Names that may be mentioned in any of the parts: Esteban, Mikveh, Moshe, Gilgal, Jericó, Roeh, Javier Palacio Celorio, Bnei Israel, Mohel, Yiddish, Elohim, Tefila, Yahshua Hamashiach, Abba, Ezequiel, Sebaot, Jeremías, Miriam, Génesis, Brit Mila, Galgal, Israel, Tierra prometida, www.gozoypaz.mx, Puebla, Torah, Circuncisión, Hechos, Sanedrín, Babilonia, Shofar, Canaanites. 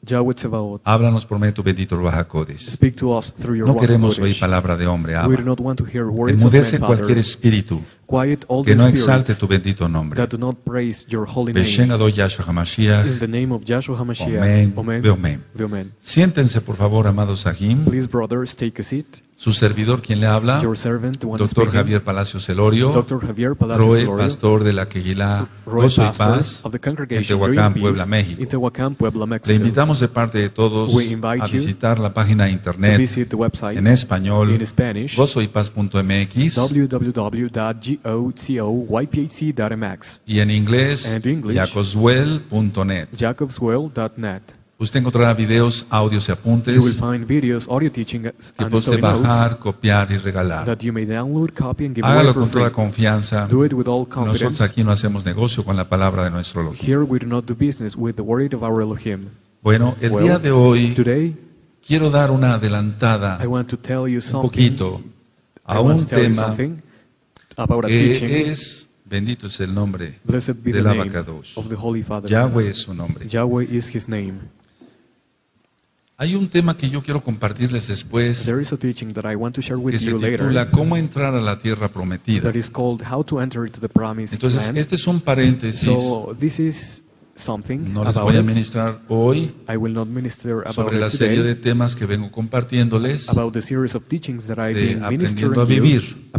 Yahweh Tsebaot, háblanos por medio de tu bendito Ruach Kodesh. No queremos oír palabra de hombre, Abba. Enmudece cualquier espíritu que no exalte tu bendito nombre. Beshem Adonai Yahshua Hamashiach. Amén. Siéntense, por favor, amados Sahim. Su servidor, quien le habla, Dr. Javier Palacio Celorio, Roeh, pastor de la Kejilá Gozo y Paz, en Tehuacán, Puebla, México. Le invitamos de parte de todos a visitar la página de internet en español, gozoypaz.mx, y en inglés, jacobswell.net. Usted encontrará videos, audios y apuntes que puede bajar, copiar y regalar. Hágalo con toda confianza. Nosotros aquí no hacemos negocio con la palabra de nuestro Elohim. Bueno, el día de hoy quiero dar una adelantada un poquito a un tema que es... Bendito es el nombre del Abacadosh. Yahweh es su nombre. Hay un tema que yo quiero compartirles después que se titula Cómo entrar a la Tierra Prometida. Entonces, este es un paréntesis. No les voy a ministrar hoy sobre la serie de temas que vengo compartiéndoles de aprendiendo a vivir.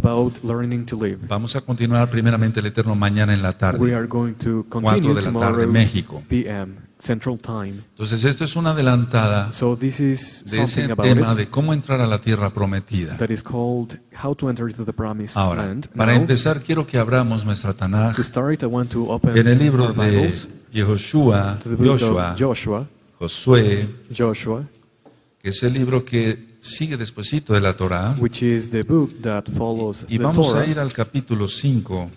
Vamos a continuar primeramente el Eterno mañana en la tarde, 4 de la tarde México. Entonces esto es una adelantada de ese tema de cómo entrar a la Tierra Prometida. Ahora, para empezar quiero que abramos nuestra Tanaj en el libro de Josué, que es el libro que sigue despuesito de la Torah, y vamos a ir al capítulo 5,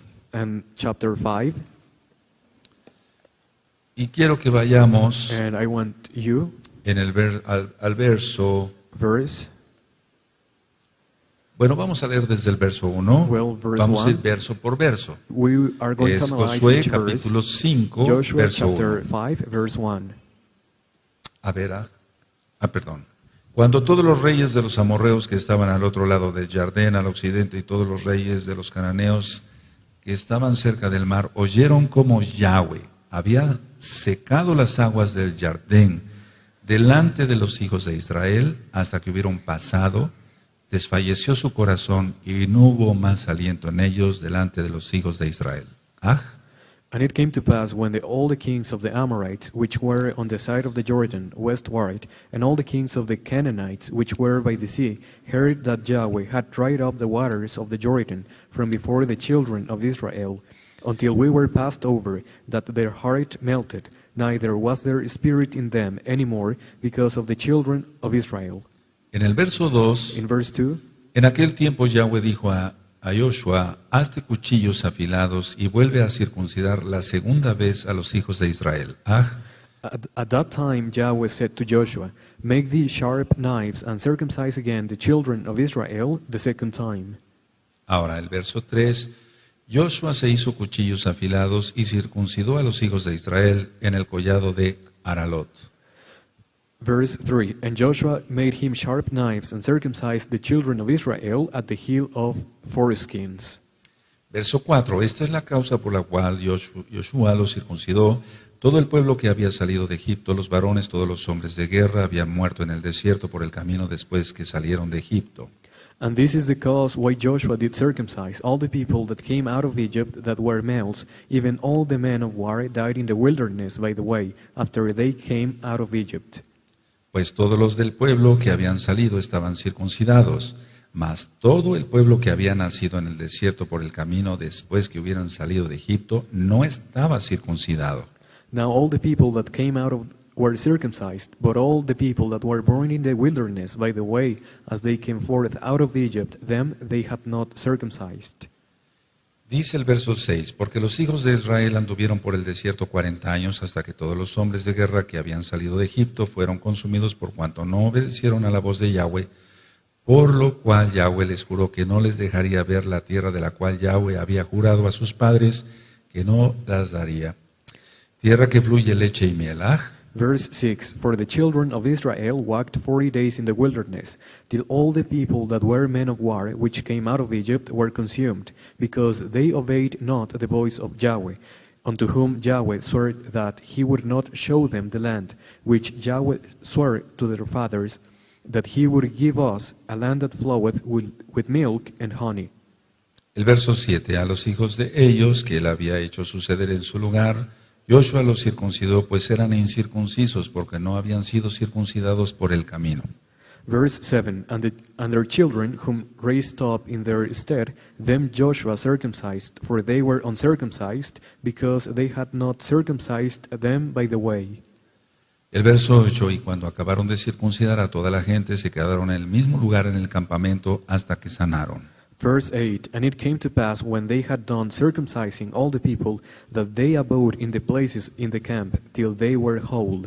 y quiero que vayamos en al verso, bueno, vamos a leer desde el verso 1, vamos a ir verso por verso. Es Josué capítulo 5, verso 1. Perdón. Cuando todos los reyes de los amorreos que estaban al otro lado del Jordán, al occidente, y todos los reyes de los cananeos que estaban cerca del mar, oyeron cómo Yahweh había secado las aguas del Jordán delante de los hijos de Israel hasta que hubieron pasado, desfalleció su corazón y no hubo más aliento en ellos delante de los hijos de Israel. And it came to pass when all the kings of the Amorites, which were on the side of the Jordan, westward, and all the kings of the Canaanites, which were by the sea, heard that Yahweh had dried up the waters of the Jordan from before the children of Israel, until we were passed over, that their heart melted, neither was there spirit in them any more, because of the children of Israel. En el verso 2, en aquel tiempo Yahweh dijo a Joshua, hazte cuchillos afilados y vuelve a circuncidar la segunda vez a los hijos de Israel. At that time Yahweh said to Joshua, make thee sharp knives and circumcise again the children of Israel the second time. Ahora el verso 3, Joshua se hizo cuchillos afilados y circuncidó a los hijos de Israel en el collado de Aralot. Verse 3, and Joshua made him sharp knives and circumcised the children of Israel at the heel of foreskins. Verso 4, esta es la causa por la cual Joshua los circuncidó. Todo el pueblo que había salido de Egipto, los varones, todos los hombres de guerra, habían muerto en el desierto por el camino después que salieron de Egipto. And this is the cause why Joshua did circumcise all the people that came out of Egypt that were males, even all the men of war died in the wilderness by the way, after they came out of Egypt. Pues todos los del pueblo que habían salido estaban circuncidados, mas todo el pueblo que había nacido en el desierto por el camino después que hubieran salido de Egipto no estaba circuncidado. Now all the people that came out of were circumcised, but all the people that were born in the wilderness by the way, as they came forth out of Egypt, them they had not circumcised. Dice el verso 6, porque los hijos de Israel anduvieron por el desierto 40 años hasta que todos los hombres de guerra que habían salido de Egipto fueron consumidos por cuanto no obedecieron a la voz de Yahweh, por lo cual Yahweh les juró que no les dejaría ver la tierra de la cual Yahweh había jurado a sus padres que no las daría. Tierra que fluye leche y miel. Verse 6, for the children of Israel walked 40 days in the wilderness, till all the people that were men of war, which came out of Egypt, were consumed, because they obeyed not the voice of Yahweh, unto whom Yahweh swore that he would not show them the land, which Yahweh swore to their fathers, that he would give us a land that floweth with milk and honey. El verso 7, a los hijos de ellos, que él había hecho suceder en su lugar, Joshua los circuncidó, pues eran incircuncisos, porque no habían sido circuncidados por el camino. Verse 7, and their children, whom raised up in their stead, them Joshua circumcised, for they were uncircumcised, because they had not circumcised them by the way. El verso 8, y cuando acabaron de circuncidar a toda la gente, se quedaron en el mismo lugar en el campamento hasta que sanaron. Verse 8, and it came to pass, when they had done circumcising all the people, that they abode in the places in the camp, till they were whole.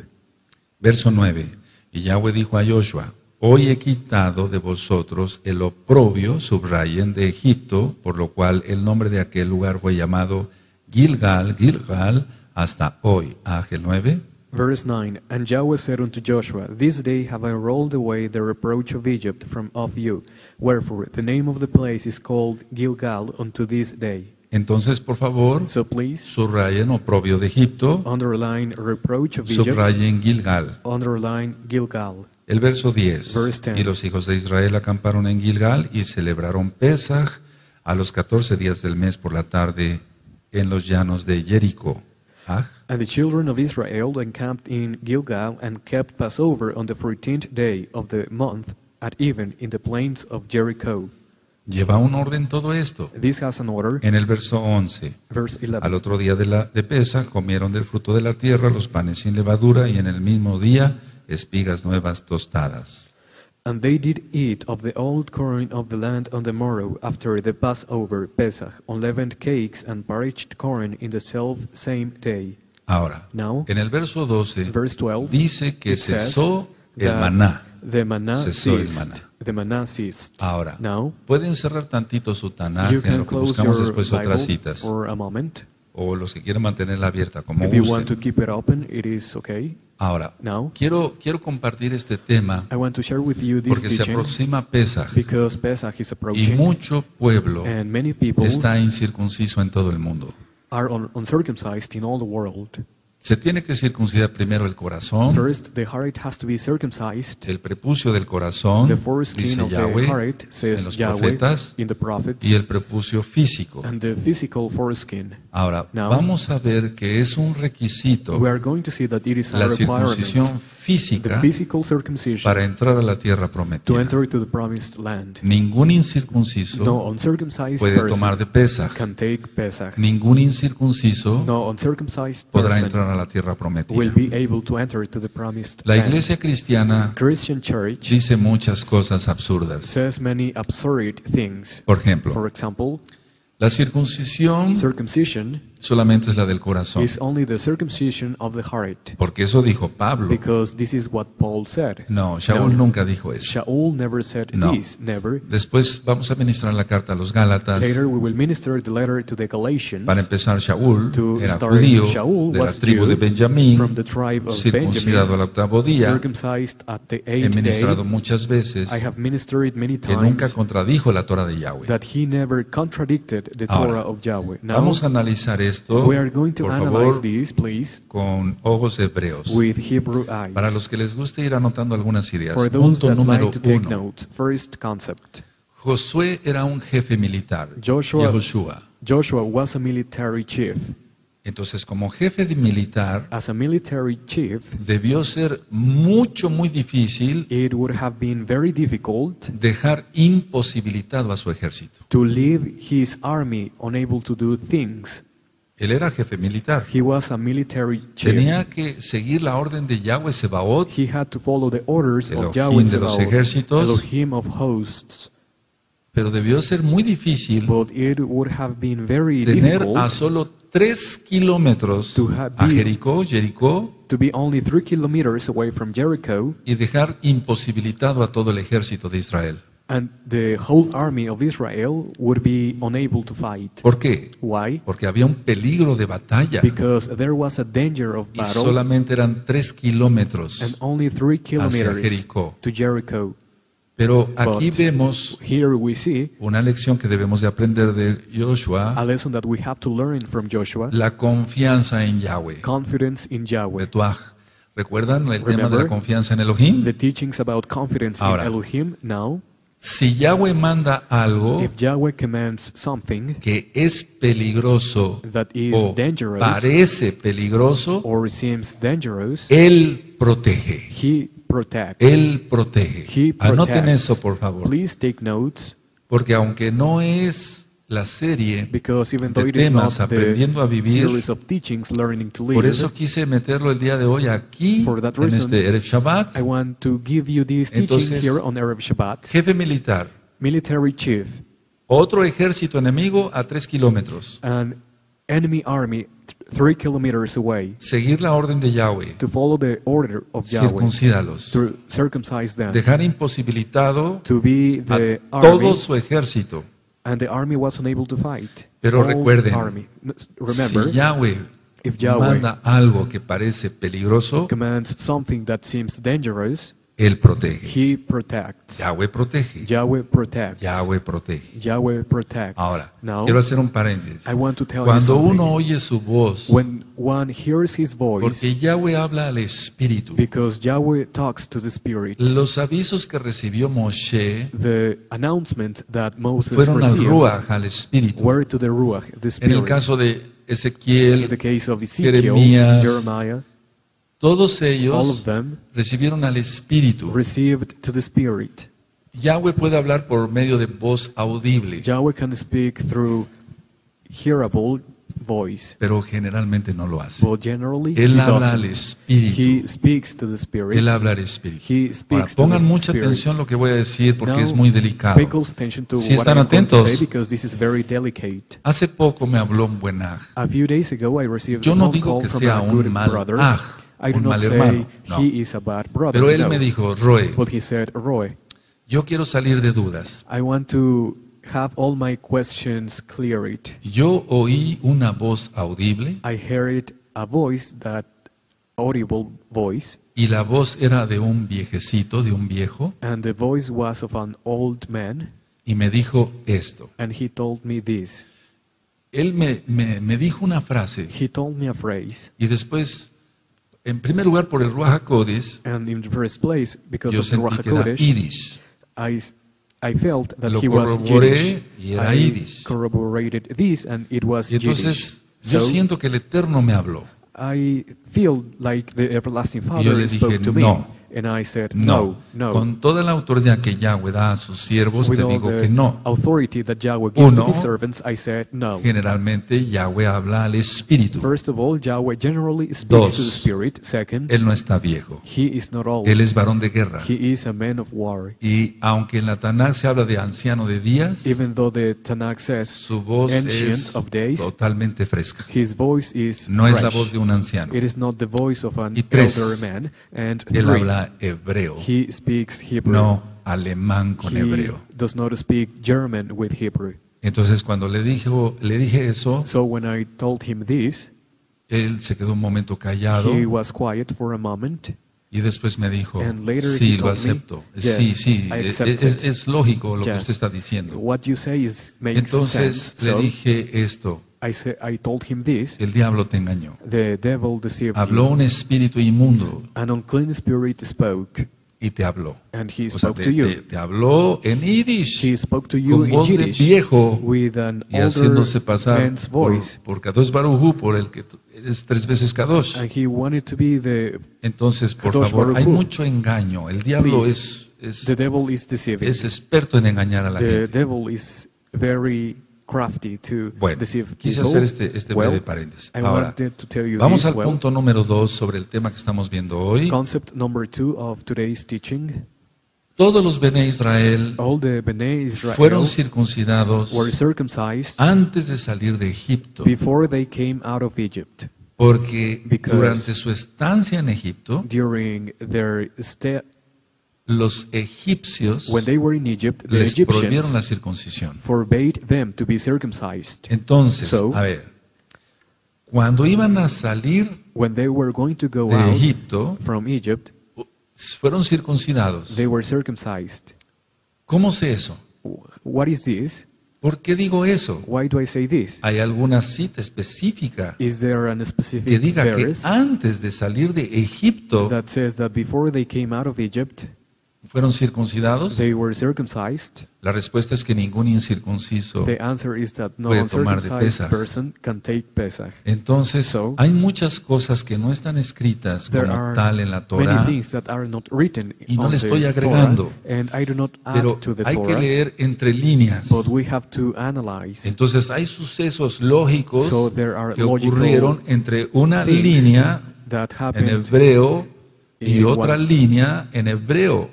Verso 9, y Yahweh dijo a Joshua, hoy he quitado de vosotros el oprobio, subrayen, de Egipto, por lo cual el nombre de aquel lugar fue llamado Gilgal, Gilgal, hasta hoy. Ángel 9. Verse 9, and Yahweh said unto Joshua, this day have I rolled away the reproach of Egypt from off you, wherefore the name of the place is called Gilgal unto this day. Entonces, por favor, so please, subrayen oprobio de Egipto, underline reproach of Egypt, subrayen Gilgal, underline Gilgal. El verso 10, Verse 10, y los hijos de Israel acamparon en Gilgal y celebraron Pesach a los 14 días del mes por la tarde en los llanos de Jericó. And the children of Israel encamped in Gilgal and kept Passover on the 14th day of the month at even in the plains of Jericho. Lleva un orden todo esto. This has an order. En el verso 11, Verse 11, al otro día de Pesach comieron del fruto de la tierra los panes sin levadura y en el mismo día espigas nuevas tostadas. And they did eat of the old corn of the land on the morrow after the Passover, Pesach, unleavened cakes and parched corn in the self same day. Ahora, now, en el verso 12, verse 12, dice que cesó el maná. The maná ceased. The maná ceased. Ahora, now, pueden cerrar tantito su Tanaj en lo que buscamos después otras citas. For a moment. O los que quieren mantenerla abierta, como if you want to keep it open, it is okay. Ahora, now, quiero compartir este tema porque se aproxima Pesach, y mucho pueblo está incircunciso en todo el mundo. Se tiene que circuncidar primero el corazón, first, the heart has to be circumcised, el prepucio del corazón, dice Yahweh, heart, en los profetas, y el prepucio físico. And the physical foreskin. Ahora, now, vamos a ver que es un requisito la circuncisión física para entrar a la tierra prometida. Ningún incircunciso puede tomar de Pesach. Ningún incircunciso podrá entrar a la tierra prometida. La iglesia cristiana dice muchas cosas absurdas. Por ejemplo, la circuncisión solamente es la del corazón, porque eso dijo Pablo. No, Shaul nunca dijo eso. No. Después vamos a ministrar la carta a los Gálatas. Para empezar, Shaul era judío, de la tribu de Benjamín, circuncidado al octavo día. He ministrado muchas veces que nunca contradijo la Torah de Yahweh. Ahora, vamos a analizar esto, por favor, con ojos hebreos. Para los que les guste ir anotando algunas ideas. Punto número 1. Josué era un jefe militar. Joshua was a military chief. Entonces, como jefe de militar, debió ser muy difícil dejar imposibilitado a su ejército. To leave his army unable to do things. Él era jefe militar. He was a military chief. Tenía que seguir la orden de Yahweh Sebaot, Elohim de los ejércitos, Elohim of hosts. Pero debió ser muy difícil tener a solo 3 kilómetros a Jericó, to be only 3 kilometers away from Jericho, y dejar imposibilitado a todo el ejército de Israel. And the whole army of Israel would be unable to fight. ¿Por qué? Why? Porque había un peligro de batalla. Because there was a danger of battle. Y solamente eran 3 kilómetros and only 3 kilometers hacia Jericó. To Jericho. Pero aquí vemos una lección que debemos de aprender de Joshua, la confianza en Yahweh. ¿Recuerdan el tema de la confianza en Elohim? Ahora, si Yahweh manda algo que es peligroso o parece peligroso, Él protege. Él protege. Anoten eso, por favor. Porque aunque no es la serie de temas aprendiendo a vivir, por eso quise meterlo el día de hoy aquí, en este Erev Shabbat. Entonces, jefe militar, otro ejército enemigo a 3 kilómetros. Enemy army 3 kilometers away. Seguir la orden de Yahweh. To follow the order of Yahweh. Circuncídalos. To circumcise them. Dejar imposibilitado to be the a todo su ejército. And the army was unable to fight. Pero recuerden, si Yahweh manda algo que parece peligroso, commands something that seems dangerous, Él protege. He protects. Yahweh protege. Yahweh protects. Yahweh protege. Yahweh protects. Ahora, now, quiero hacer un paréntesis. Cuando uno oye su voz, when one hears his voice, porque Yahweh habla al Espíritu, because Yahweh talks to the Spirit, los avisos que recibió Moshe, the announcement that Moses fueron al Ruach, al Espíritu, were to the Ruach, the Spirit. En el caso de Ezequiel, Jeremías, Jeremiah, todos ellos recibieron al Espíritu. Yahweh puede hablar por medio de voz audible. Yahweh can speak through hearable voice. Pero generalmente no lo hace. Él habla al Espíritu. He speaks to the Spirit. Él habla al Espíritu. Ahora, pongan mucha atención a lo que voy a decir porque es muy delicado. Si están atentos, hace poco me habló un buen aj. Yo no digo que sea un mal aj. I do not say he is a bad brother. Pero él me dijo, Roeh, yo quiero salir de dudas. I want to have all my questions cleared. Yo oí una voz audible. I heard a voice, that audible voice. Y la voz era de un viejecito, de un viejo. And the voice was of an old man. Y me dijo esto. And he told me this. Él me dijo una frase. He told me a phrase. Y después, en primer lugar, por el Ruach Kodesh, yo sentí que era Yiddish. Lo corroboré y era Yiddish. Y entonces, yo siento que el Eterno me habló. Y yo le dije, no. Con toda la autoridad que Yahweh da a sus siervos, te digo que no. Uno, generalmente Yahweh habla al Espíritu. Dos, Él no está viejo. Él es varón de guerra. Y aunque en la Tanaj se habla de anciano de días, su voz es totalmente fresca. No es la voz de un anciano. Y tres, Él habla hebreo, no alemán con hebreo. Entonces cuando le dije eso, él se quedó un momento callado y después me dijo, sí, lo acepto, sí, es lógico lo que usted está diciendo. Entonces le dije esto. I told him this. El diablo te engañó. The devil deceived. Habló un espíritu inmundo. An unclean spirit spoke. Y te habló. And he spoke to you. Te habló en Yiddish. He spoke to you in Yiddish. Viejo, with an older man's voice. Y haciéndose pasar por Kadosh Baruj Hu, por el que es 3 veces Kadosh. And he wanted to be the. Entonces, por favor, hay mucho engaño. El diablo es experto en engañar a la gente. The devil is very crafty to deceive people. Quise hacer este breve paréntesis. Ahora, vamos al punto número 2 sobre el tema que estamos viendo hoy. Concept number 2 of today's teaching. Todos los Bnei Israel fueron circuncidados antes de salir de Egipto. Before they came out of Egypt. Porque durante su estancia en Egipto, los egipcios les prohibieron la circuncisión. Entonces, a ver, cuando iban a salir de Egipto, fueron circuncidados. ¿Cómo sé eso? ¿Por qué digo eso? ¿Hay alguna cita específica que diga que antes de salir de Egipto fueron circuncidados? La respuesta es que ningún incircunciso puede tomar de Pesach. Entonces, hay muchas cosas que no están escritas como tal en la Torah, y no le estoy agregando, pero hay que leer entre líneas. Entonces, hay sucesos lógicos que ocurrieron entre una línea en hebreo y otra línea en hebreo.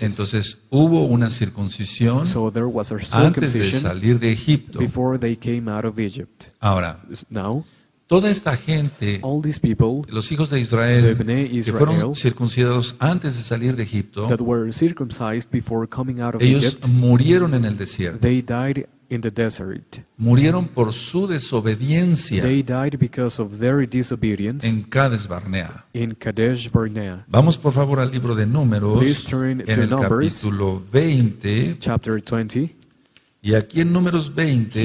Entonces hubo una circuncisión antes de salir de Egipto. Ahora, toda esta gente, los hijos de Israel, que fueron circuncidados antes de salir de Egipto, ellos murieron en el desierto. Murieron por su desobediencia en Kadesh Barnea. Vamos por favor al libro de Números, en el capítulo 20. Y aquí en Números 20,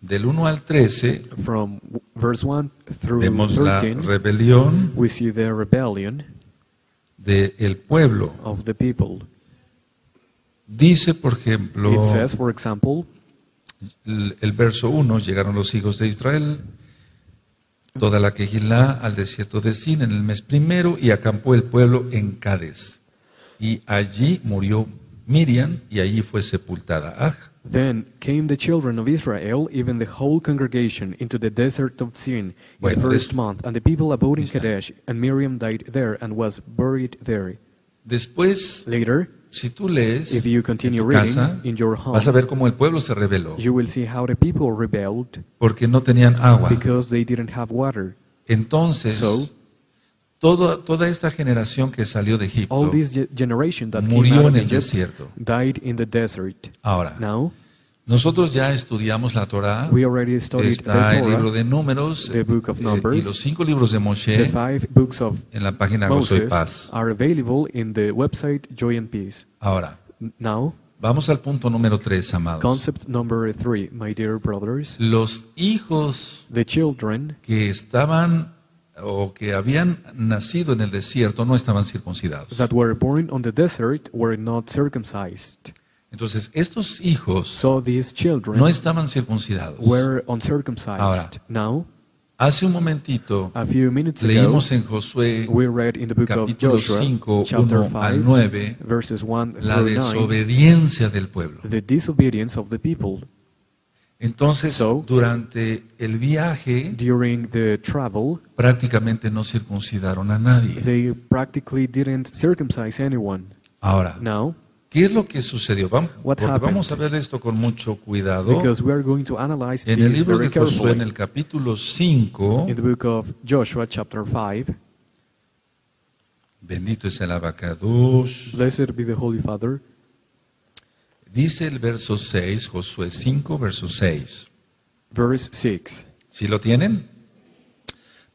del 1 al 13, vemos la rebelión del pueblo. Dice, por ejemplo, el verso 1, llegaron los hijos de Israel, toda la Kejilá, al desierto de Sin, en el mes primero, y acampó el pueblo en Cades. Y allí murió Miriam, y allí fue sepultada. Then came the children of Israel, even the whole congregation, into the desert of Zin in the first month, and the people abode in Kadesh, and Miriam died there and was buried there. Después, later, si tú lees if you continue reading in your home, vas a ver cómo el pueblo se rebeló. You will see how the people rebelled porque no tenían agua. Because they didn't have water. Entonces, toda esta generación que salió de Egipto murió en el desierto. Ahora, nosotros ya estudiamos la Torah, está el libro de Números y los 5 libros de Moshe en la página Gozo y Paz. Ahora, vamos al punto número 3, amados. Los hijos que estaban o que habían nacido en el desierto no estaban circuncidados. Entonces, estos hijos no estaban circuncidados. Ahora, hace un momentito leímos en Josué capítulo 5, 1 al 9, la desobediencia del pueblo. Entonces, durante el viaje, prácticamente no circuncidaron a nadie. Ahora, ¿qué es lo que sucedió? Vamos a ver esto con mucho cuidado. En el libro de Josué, en el capítulo 5, bendito es el Abacadosh, dice el verso 6, Josué 5, verso 6. ¿Sí lo tienen?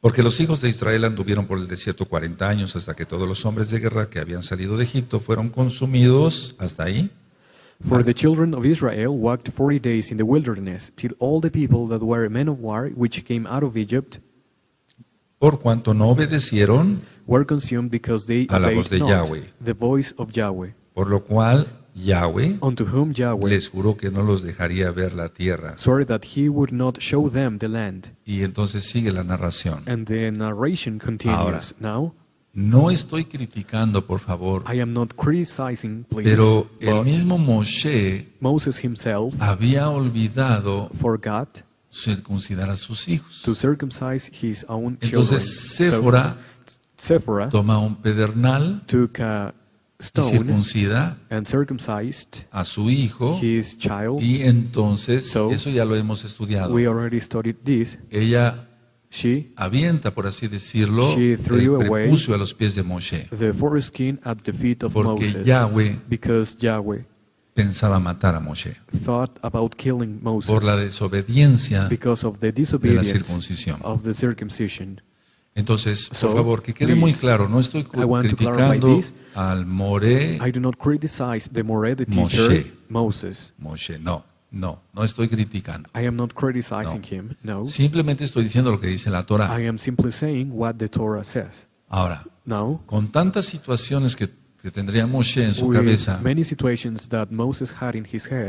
Porque los hijos de Israel anduvieron por el desierto 40 años hasta que todos los hombres de guerra que habían salido de Egipto fueron consumidos. ¿Hasta ahí? For the children of Israel walked 40 days in the wilderness, till all the people that were men of war, which came out of Egypt, por cuanto no obedecieron were consumed because they a la voz de Yahweh, the voice of Yahweh. Por lo cual Yahweh les juró que no los dejaría ver la tierra. Y entonces sigue la narración. Ahora, no estoy criticando, por favor, pero el mismo Moshe había olvidado circuncidar a sus hijos. Entonces Séfora toma un pedernal circuncida a su hijo, y entonces, eso ya lo hemos estudiado, ella avienta, por así decirlo, el prepucio a los pies de Moshe, porque Yahweh pensaba matar a Moshe por la desobediencia de la circuncisión. Entonces, por favor, que quede muy claro, no estoy criticando al Moré Moshe, no estoy criticando. Simplemente estoy diciendo lo que dice la Torah. Ahora, con tantas situaciones que tendría Moshe en su cabeza,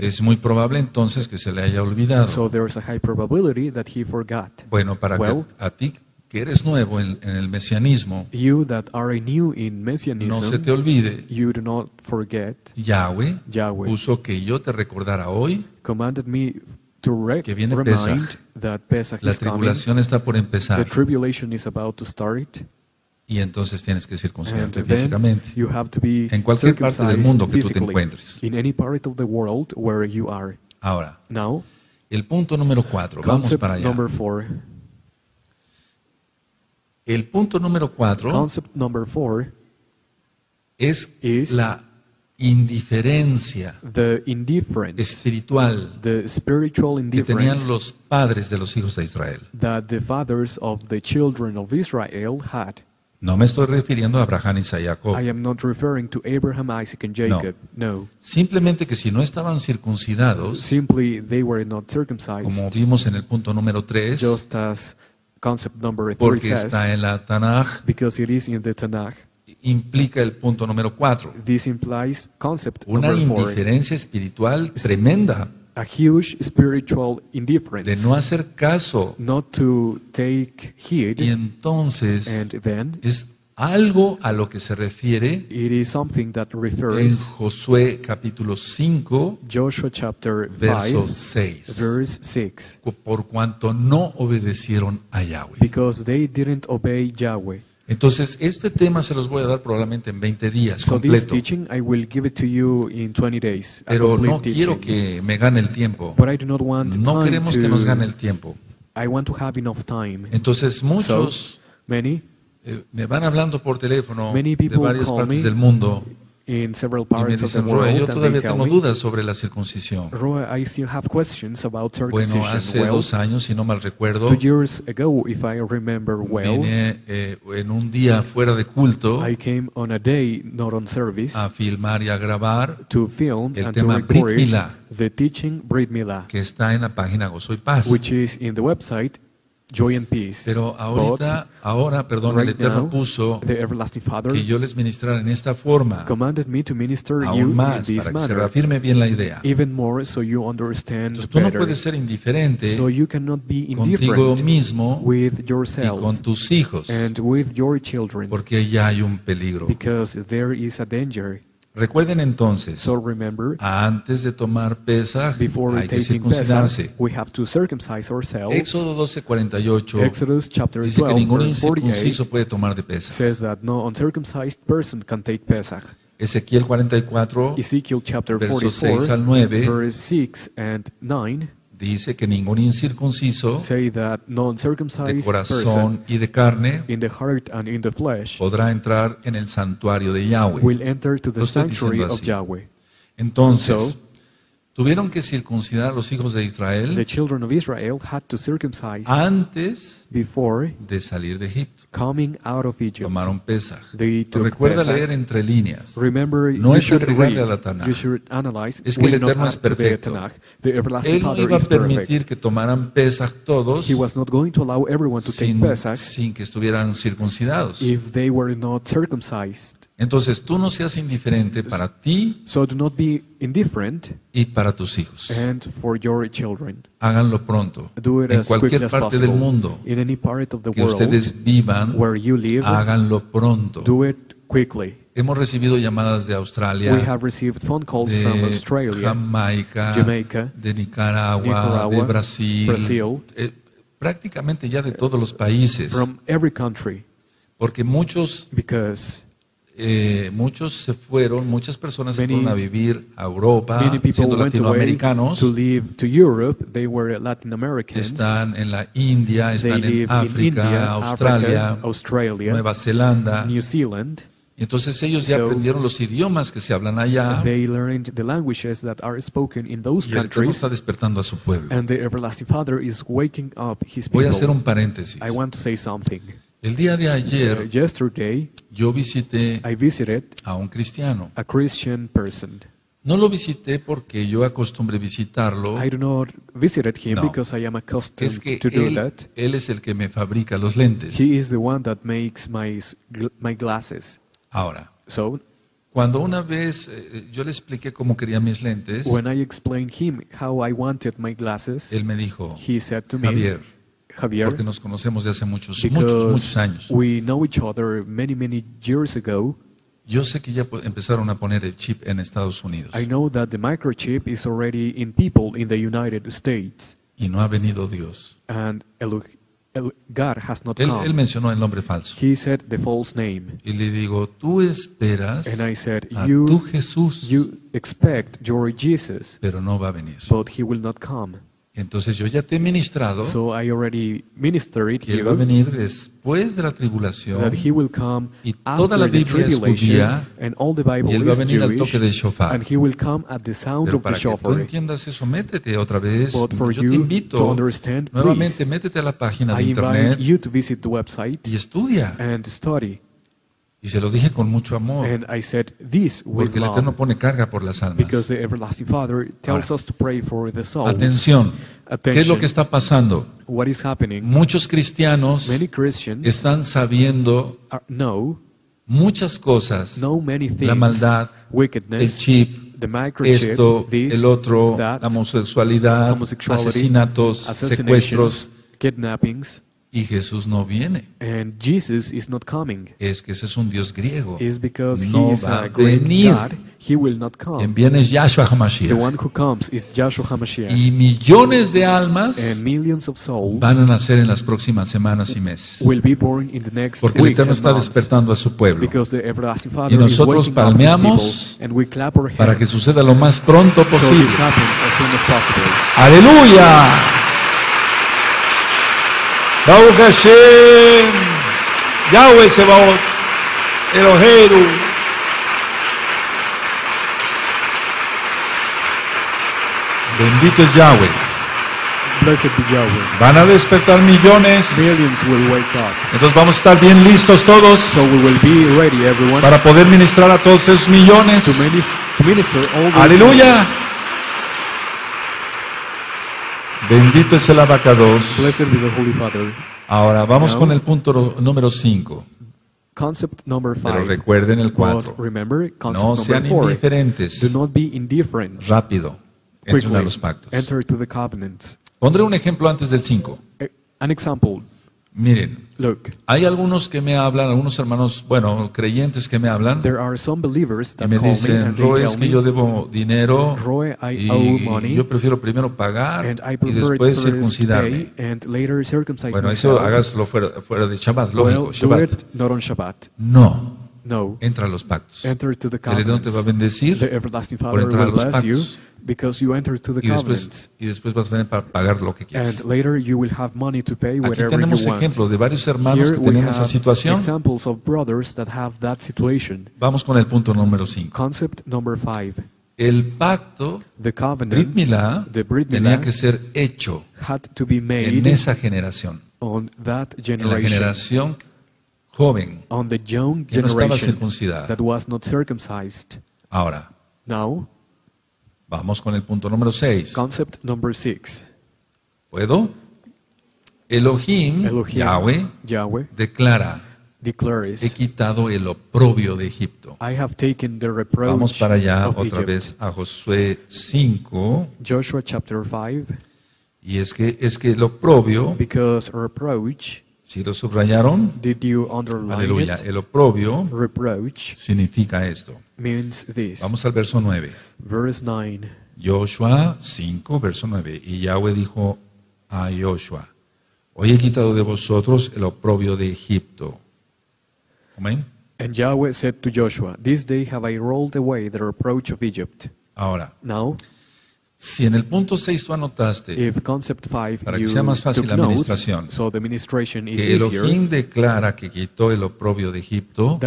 es muy probable entonces que se le haya olvidado. Bueno, para que a ti, que eres nuevo en el mesianismo, no se te olvide, Yahweh puso que yo te recordara hoy que viene Pesach. La tribulación está por empezar. Y entonces tienes que circuncidarte físicamente en cualquier parte del mundo que tú te encuentres. Ahora, el punto número 4, vamos para allá. El punto número 4 es la indiferencia espiritual que tenían los padres de los hijos de Israel. No me estoy refiriendo a Abraham y a Jacob. No. Simplemente que si no estaban circuncidados, como vimos en el punto número 3, porque está en la Tanaj, implica el punto número 4, una indiferencia espiritual tremenda, de no hacer caso, y entonces es algo a lo que se refiere en Josué capítulo 5, verso 6. Por cuanto no obedecieron a Yahweh. Entonces, este tema se los voy a dar probablemente en 20 días completo. Pero no quiero que me gane el tiempo. No queremos que nos gane el tiempo. Entonces, muchos me van hablando por teléfono de varias partes del mundo y me dicen, Roeh, yo todavía tengo dudas sobre la circuncisión. Bueno, hace 2 años, si no mal recuerdo, vine en un día fuera de culto a filmar y a grabar el tema Brit Mila, que está en la página Gozo y Paz. Pero ahora, el Eterno puso que yo les ministrara en esta forma, aún más, para que se reafirme bien la idea. Entonces, tú no puedes ser indiferente contigo mismo y con tus hijos, porque ya hay un peligro. Recuerden entonces, antes de tomar Pesach, hay que circuncidarse. Éxodo 12:48 dice que ningún incircunciso puede tomar de Pesach. Ezequiel 44, versos 6 al 9, dice que ningún incircunciso de corazón y de carne podrá entrar en el santuario de Yahweh. No estoy diciendo así. Entonces, tuvieron que circuncidar a los hijos de Israel antes de salir de Egipto. Tomaron Pesach. Recuerda leer entre líneas. No es agregarle a la Tanaj. Es que el Eterno es perfecto. Él no iba a permitir que tomaran Pesach todos sin que estuvieran circuncidados. Entonces, tú no seas indiferente para ti y para tus hijos. Háganlo pronto. En cualquier parte del mundo que ustedes vivan, háganlo pronto. Hemos recibido llamadas de Australia, de Jamaica, de Nicaragua, de Brasil, prácticamente ya de todos los países. Porque muchos muchas personas se fueron a vivir a Europa, siendo latinoamericanos, están en la India, están en África, Australia, Nueva Zelanda, New Zealand. Entonces ellos ya aprendieron los idiomas que se hablan allá, y el Eterno está despertando a su pueblo. Voy a hacer un paréntesis. El día de ayer, yo visité a un cristiano. No lo visité porque yo acostumbré visitarlo. Es que él es el que me fabrica los lentes. Ahora, cuando una vez yo le expliqué cómo quería mis lentes, él me dijo, Javier, porque nos conocemos de hace muchos años. Yo sé que ya empezaron a poner el chip en Estados Unidos. Y no ha venido Dios. Él mencionó el nombre falso. Y le digo, tú esperas a tu Jesús, pero no va a venir. Entonces yo ya te he ministrado que Él va a venir después de la tribulación, y toda la Biblia es judía, y Él va a venir al toque del Shofar. Pero para que tú entiendas eso, métete otra vez. Yo te invito nuevamente, métete a la página de internet y estudia. Y se lo dije con mucho amor, porque el Eterno pone carga por las almas. Ahora, atención, ¿qué es lo que está pasando? Muchos cristianos están sabiendo muchas cosas, la maldad, el chip, esto, el otro, la homosexualidad, asesinatos, secuestros, kidnappings. Y Jesús no viene. Es que ese es un Dios griego. No va a venir. Quien viene es Yahshua Hamashiach. Y millones de almas van a nacer en las próximas semanas y meses. Porque el Eterno está despertando a su pueblo. Y nosotros palmeamos para que suceda lo más pronto posible. ¡Aleluya! Baruch Hashem, Yahweh Sebaot, Eloheinu. Bendito es Yahweh. Blessed be Yahweh. Van a despertar millones. Millions will wake up. Entonces vamos a estar bien listos todos, so we will be ready, everyone, para poder ministrar a todos esos millones. Aleluya. Bendito es el Abacadosh. Ahora vamos con el punto número 5. Pero recuerden el 4. No sean indiferentes. Rápido. Entren a los pactos. Pondré un ejemplo antes del 5. Miren, hay algunos que me hablan, algunos hermanos, bueno, creyentes que me hablan, y me dicen, Roeh, es que yo debo dinero, y yo prefiero primero pagar y después circuncidarme. Bueno, eso hágaslo fuera de Shabbat, lógico, Shabbat. No, entra a los pactos. El Eterno te va a bendecir por entrar a los pactos. Y después vas a tener para pagar lo que quieras. Aquí tenemos ejemplos de varios hermanos que tienen esa situación. Vamos con el punto número 5. El pacto, Brit Mila, tenía que ser hecho en esa generación, en la generación joven que no estaba circuncidada. Ahora, vamos con el punto número 6. ¿Puedo? Elohim, Yahweh, declara, he quitado el oprobio de Egipto. Vamos para allá otra vez a Josué 5. Joshua chapter 5. Y es que el oprobio, si lo subrayaron, aleluya, el oprobio significa esto. Vamos al verso 9. Joshua 5, verso 9. Y Yahweh dijo a Joshua, hoy he quitado de vosotros el oprobio de Egipto. Amén. And Yahweh said to Joshua, this day have I rolled away the reproach of Egypt. Ahora, now, si en el punto 6 tú anotaste, para que sea más fácil la administración, que Elohim declara que quitó el oprobio de Egipto,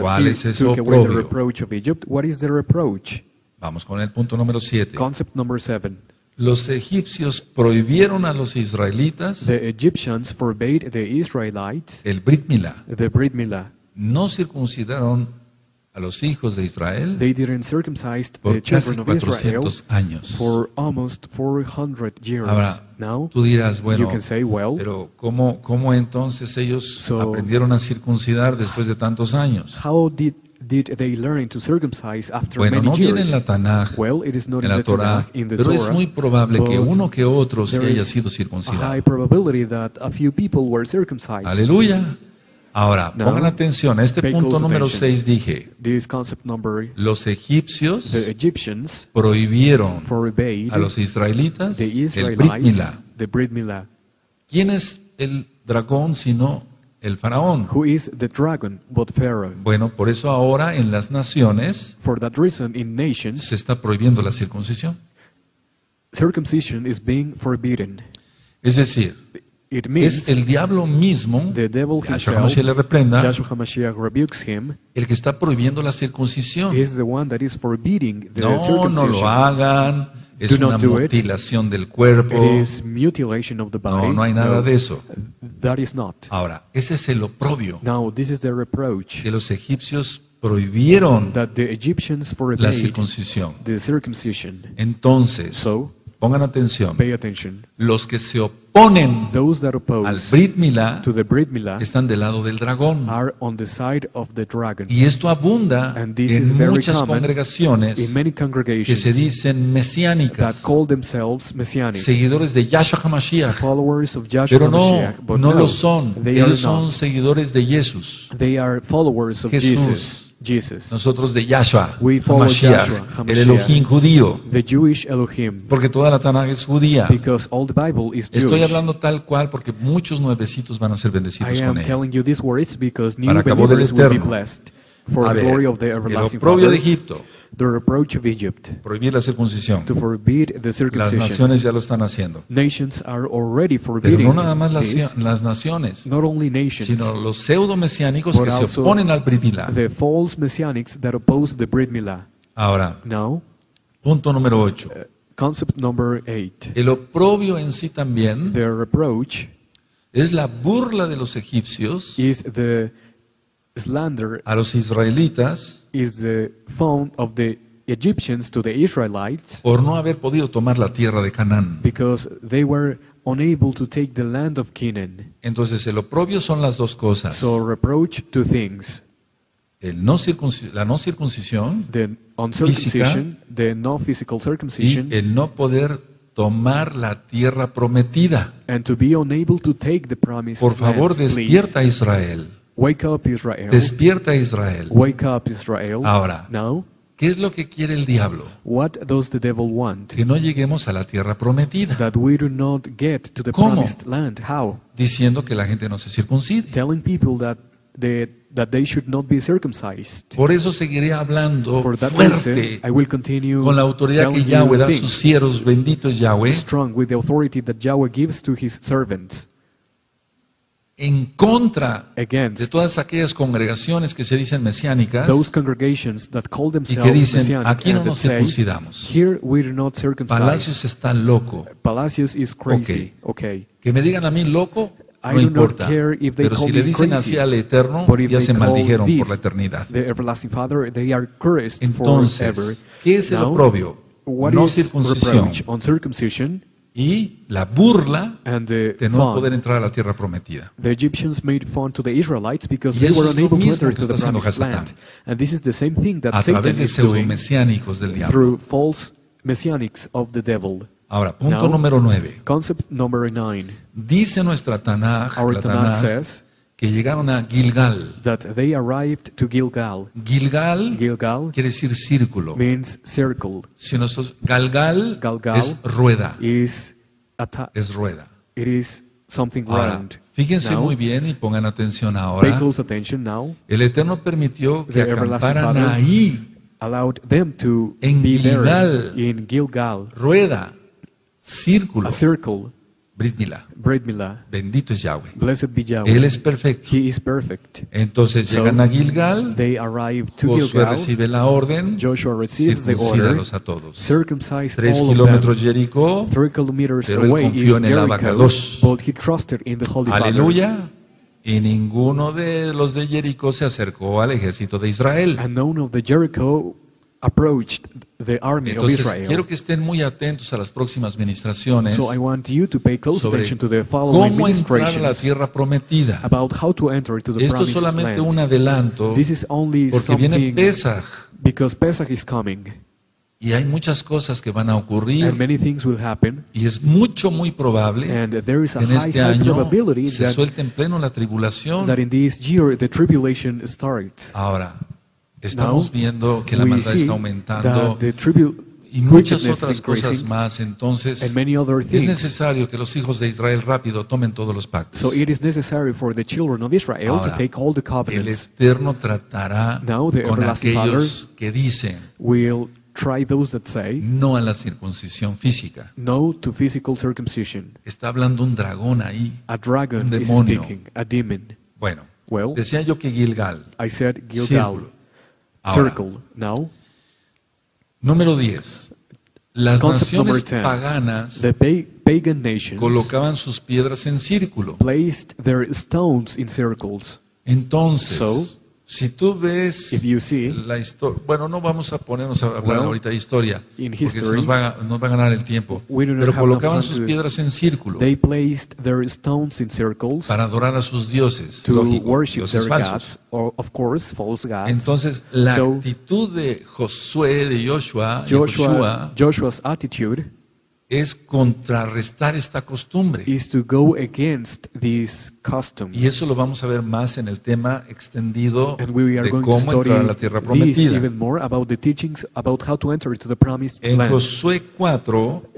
¿cuál es ese oprobio? Vamos con el punto número 7. Los egipcios prohibieron a los israelitas el Brit Mila. No circuncidaron a los hijos de Israel por casi 400 años. Ahora, tú dirás, bueno, pero ¿cómo entonces ellos aprendieron a circuncidar después de tantos años? Bueno, no viene en la Tanaj, en la Torah, pero es muy probable que uno que otro se haya sido circuncidado. Aleluya. Ahora, pongan atención, a este punto número 6 dije, los egipcios prohibieron a los israelitas el Brit Milá. ¿Quién es el dragón sino el faraón? Bueno, por eso ahora en las naciones se está prohibiendo la circuncisión. Es decir, es el diablo mismo, Yahshua Hamashiach le reprenda, el que está prohibiendo la circuncisión. No lo hagan, es una mutilación del cuerpo. No hay nada de eso. Ahora, ese es el oprobio, que los egipcios prohibieron la circuncisión. Entonces, pongan atención, los que se oponen al Brit Milá están del lado del dragón. Y esto abunda en muchas congregaciones que se dicen mesiánicas, seguidores de Yahshua Hamashiach, pero no lo son. Ellos son seguidores de Jesús. Nosotros de Yahshua Hamashiach, el Elohim judío, porque toda la Tanaj es judía. Estoy hablando tal cual porque muchos nuevecitos van a ser bendecidos con ella. Para acabo del eterno. A ver, el oprobio de Egipto, prohibir la circuncisión. Las naciones ya lo están haciendo. Pero no nada más las naciones, sino los pseudo mesiánicos que se oponen al Brit Milá. Ahora, punto número 8. El oprobio en sí también es la burla de los egipcios a los israelitas por no haber podido tomar la tierra de Canaán. Entonces el oprobio son las dos cosas. La no circuncisión física y el no poder tomar la tierra prometida. Por favor, despierta a Israel. Wake up, Israel. Despierta Israel. Wake up, Israel. Ahora, ¿qué es lo que quiere el diablo? What does the devil want? Que no lleguemos a la tierra prometida. That we do not get to the promised land. How? Diciendo que la gente no se circuncide. Telling people that they should not be circumcised. Por eso seguiré hablando fuerte con la autoridad que Yahweh da a sus siervos, bendito es Yahweh. Strong with the authority that Yahweh gives to his servants. En contra de todas aquellas congregaciones que se dicen mesiánicas y que dicen, aquí no nos circuncidamos. Palacios está loco. Okay. Que me digan a mí loco, no importa. Pero si le dicen así al Eterno, ya se maldijeron por la eternidad. Entonces, ¿qué es el oprobio? No circuncisión. Y la burla de no poder entrar a la tierra prometida. The Egyptians made fun to the Israelites because they were unable to enter to the promised land. And this is the same thing that Satan is doing through false messianics of the devil. Ahora, punto número 9. Concept number 9. Dice nuestra Tanaj, la Tanaj, que llegaron a Gilgal. That they arrived to Gilgal. Gilgal quiere decir círculo. Means circle. Si nosotros, Galgal es rueda. It is something grand. Fíjense now, muy bien y pongan atención ahora. Pay close attention now. El Eterno permitió que acamparan ahí, en Gilgal, rueda, círculo, Brit Mila. Bendito es Yahweh. Blessed be Yahweh. Él es perfecto. He is perfect. Entonces llegan a Gilgal. Josué recibe la orden. Circuncídalos a todos. 3 kilómetros Jericó. Pero él confió en el Abacadosh. Aleluya. Y ninguno de los de Jericó se acercó al ejército de Israel. Entonces, quiero que estén muy atentos a las próximas ministraciones sobre cómo entrar a la tierra prometida. Esto es solamente un adelanto, porque viene Pesach. Y hay muchas cosas que van a ocurrir, y es muy probable que en este año se suelte en pleno la tribulación. Ahora, estamos viendo que la maldad está aumentando y muchas otras cosas más. Entonces, es necesario que los hijos de Israel rápido tomen todos los pactos. Ahora, el Eterno tratará con aquellos que dicen no a la circuncisión física. Está hablando un dragón ahí, un demonio. Bueno, decía yo que Gilgal, círculo. Ahora, número 10. Las naciones paganas colocaban sus piedras en círculo. Entonces, si tú ves la historia, bueno, no vamos a ponernos a hablar ahorita de historia, porque nos va a ganar el tiempo, pero colocaban sus piedras en círculo para adorar a sus dioses, lógico, dioses falsos. Entonces, la actitud de Josué, de Joshua's attitude es contrarrestar esta costumbre. Y eso lo vamos a ver más en el tema extendido de cómo entrar a la tierra prometida. En Josué 4,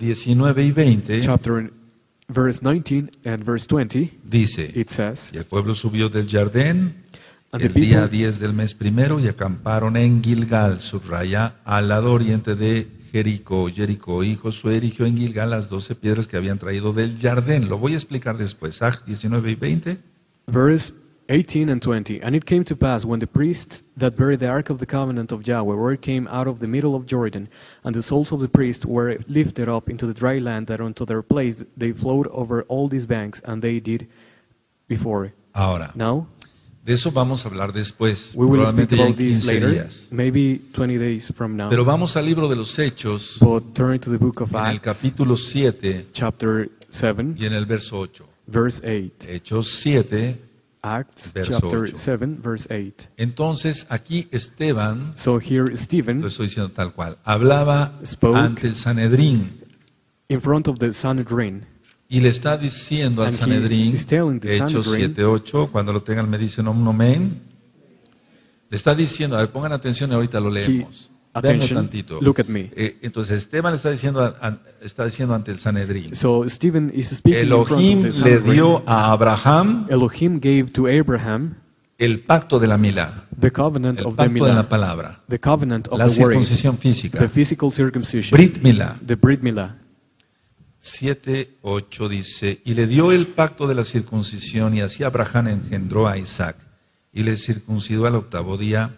19 y 20, dice, y el pueblo subió del Jordán el día 10 del mes primero y acamparon en Gilgal, subraya, al lado oriente de Jericó, y Josué erigió en Gilgal las 12 piedras que habían traído del Jordán. Lo voy a explicar después. 19 y 20. Verse 18 and 20. And it came to pass when the priests that buried the ark of the covenant of Yahweh where it came out of the middle of Jordan, and the souls of the priests were lifted up into the dry land, that unto their place they flowed over all these banks, and they did before. Ahora. Now. De eso vamos a hablar después, probablemente ya en 15 días. Pero vamos al libro de los Hechos, en el capítulo 7, y en el verso 8. Hechos 7, verso 8. Entonces, aquí Esteban, lo estoy diciendo tal cual, hablaba ante el Sanedrín. Y le está diciendo al Sanedrín, Hechos 7:8, cuando lo tengan me dicen un amén. Le está diciendo, a ver, pongan atención, ahorita lo leemos. Veanlo tantito. Entonces Esteban le está diciendo ante el Sanedrín. Elohim le dio a Abraham el pacto de la Milá, el pacto de la palabra, la circuncisión física, Brit Milá. 7:8 dice, y le dio el pacto de la circuncisión, y así Abraham engendró a Isaac, y le circuncidó al octavo día,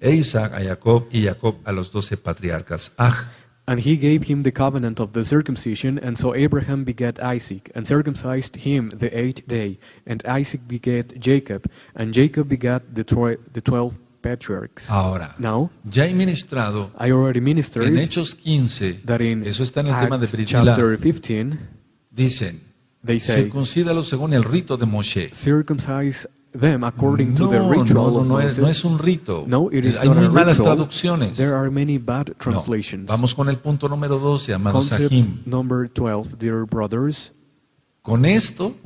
e Isaac a Jacob, y Jacob a los 12 patriarcas. And he gave him the covenant of the circumcision, and so Abraham begat Isaac, and circumcised him the 8th day, and Isaac begat Jacob, and Jacob begat the 12 patriarchs. Ahora, ya he ministrado en Hechos 15, eso está en el tema de Brit Milá, dicen, circuncídalos según el rito de Moshe. No es un rito. Hay muy malas traducciones. Vamos con el punto número 12, amados Sahim. Con esto,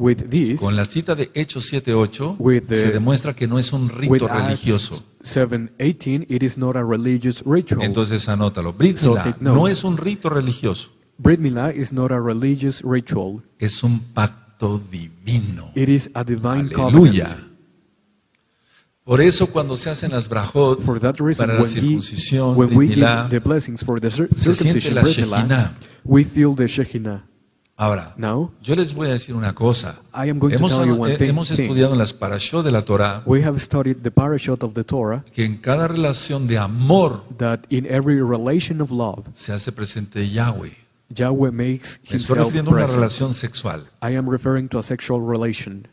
con la cita de Hechos 7:8, se demuestra que no es un rito religioso. Entonces anótalo, Brit Milá, no es un rito religioso. Brit Mila is not a religious ritual. Es un pacto divino. It is a divine covenant. Por eso cuando se hacen las brajot para la circuncisión de Milá, se siente la Shekhinah. We feel the Shekhinah. Ahora, yo les voy a decir una cosa. Hemos estudiado en las parashot de la Torah que en cada relación de amor se hace presente Yahweh. Me estoy refiriendo a una relación sexual.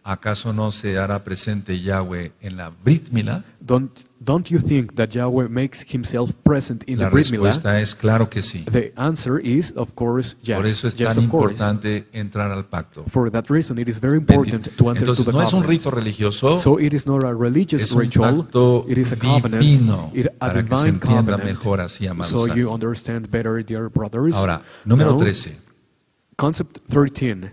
¿Acaso no se hará presente Yahweh en la Brit Mila? Don't you think that Yahweh makes himself present in the Brit Mila? La respuesta es claro que sí. The answer is, of course, yes. Por eso es tan importante entrar al pacto. For that reason, it is very important to enter to the covenant. Entonces no es un rito religioso. So it is not a religious ritual. It is a covenant. Para que se entienda mejor así, amados. So you understand better, dear brothers. Ahora, número 13. Concept 13.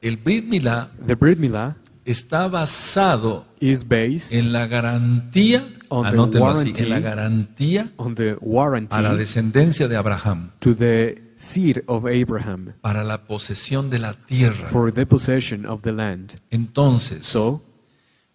El Brit Mila. The Brit Mila. Está basado en la garantía, anótelo así, en la garantía a la descendencia de Abraham, to the seed of Abraham, para la posesión de la tierra. For the possession of the land. Entonces,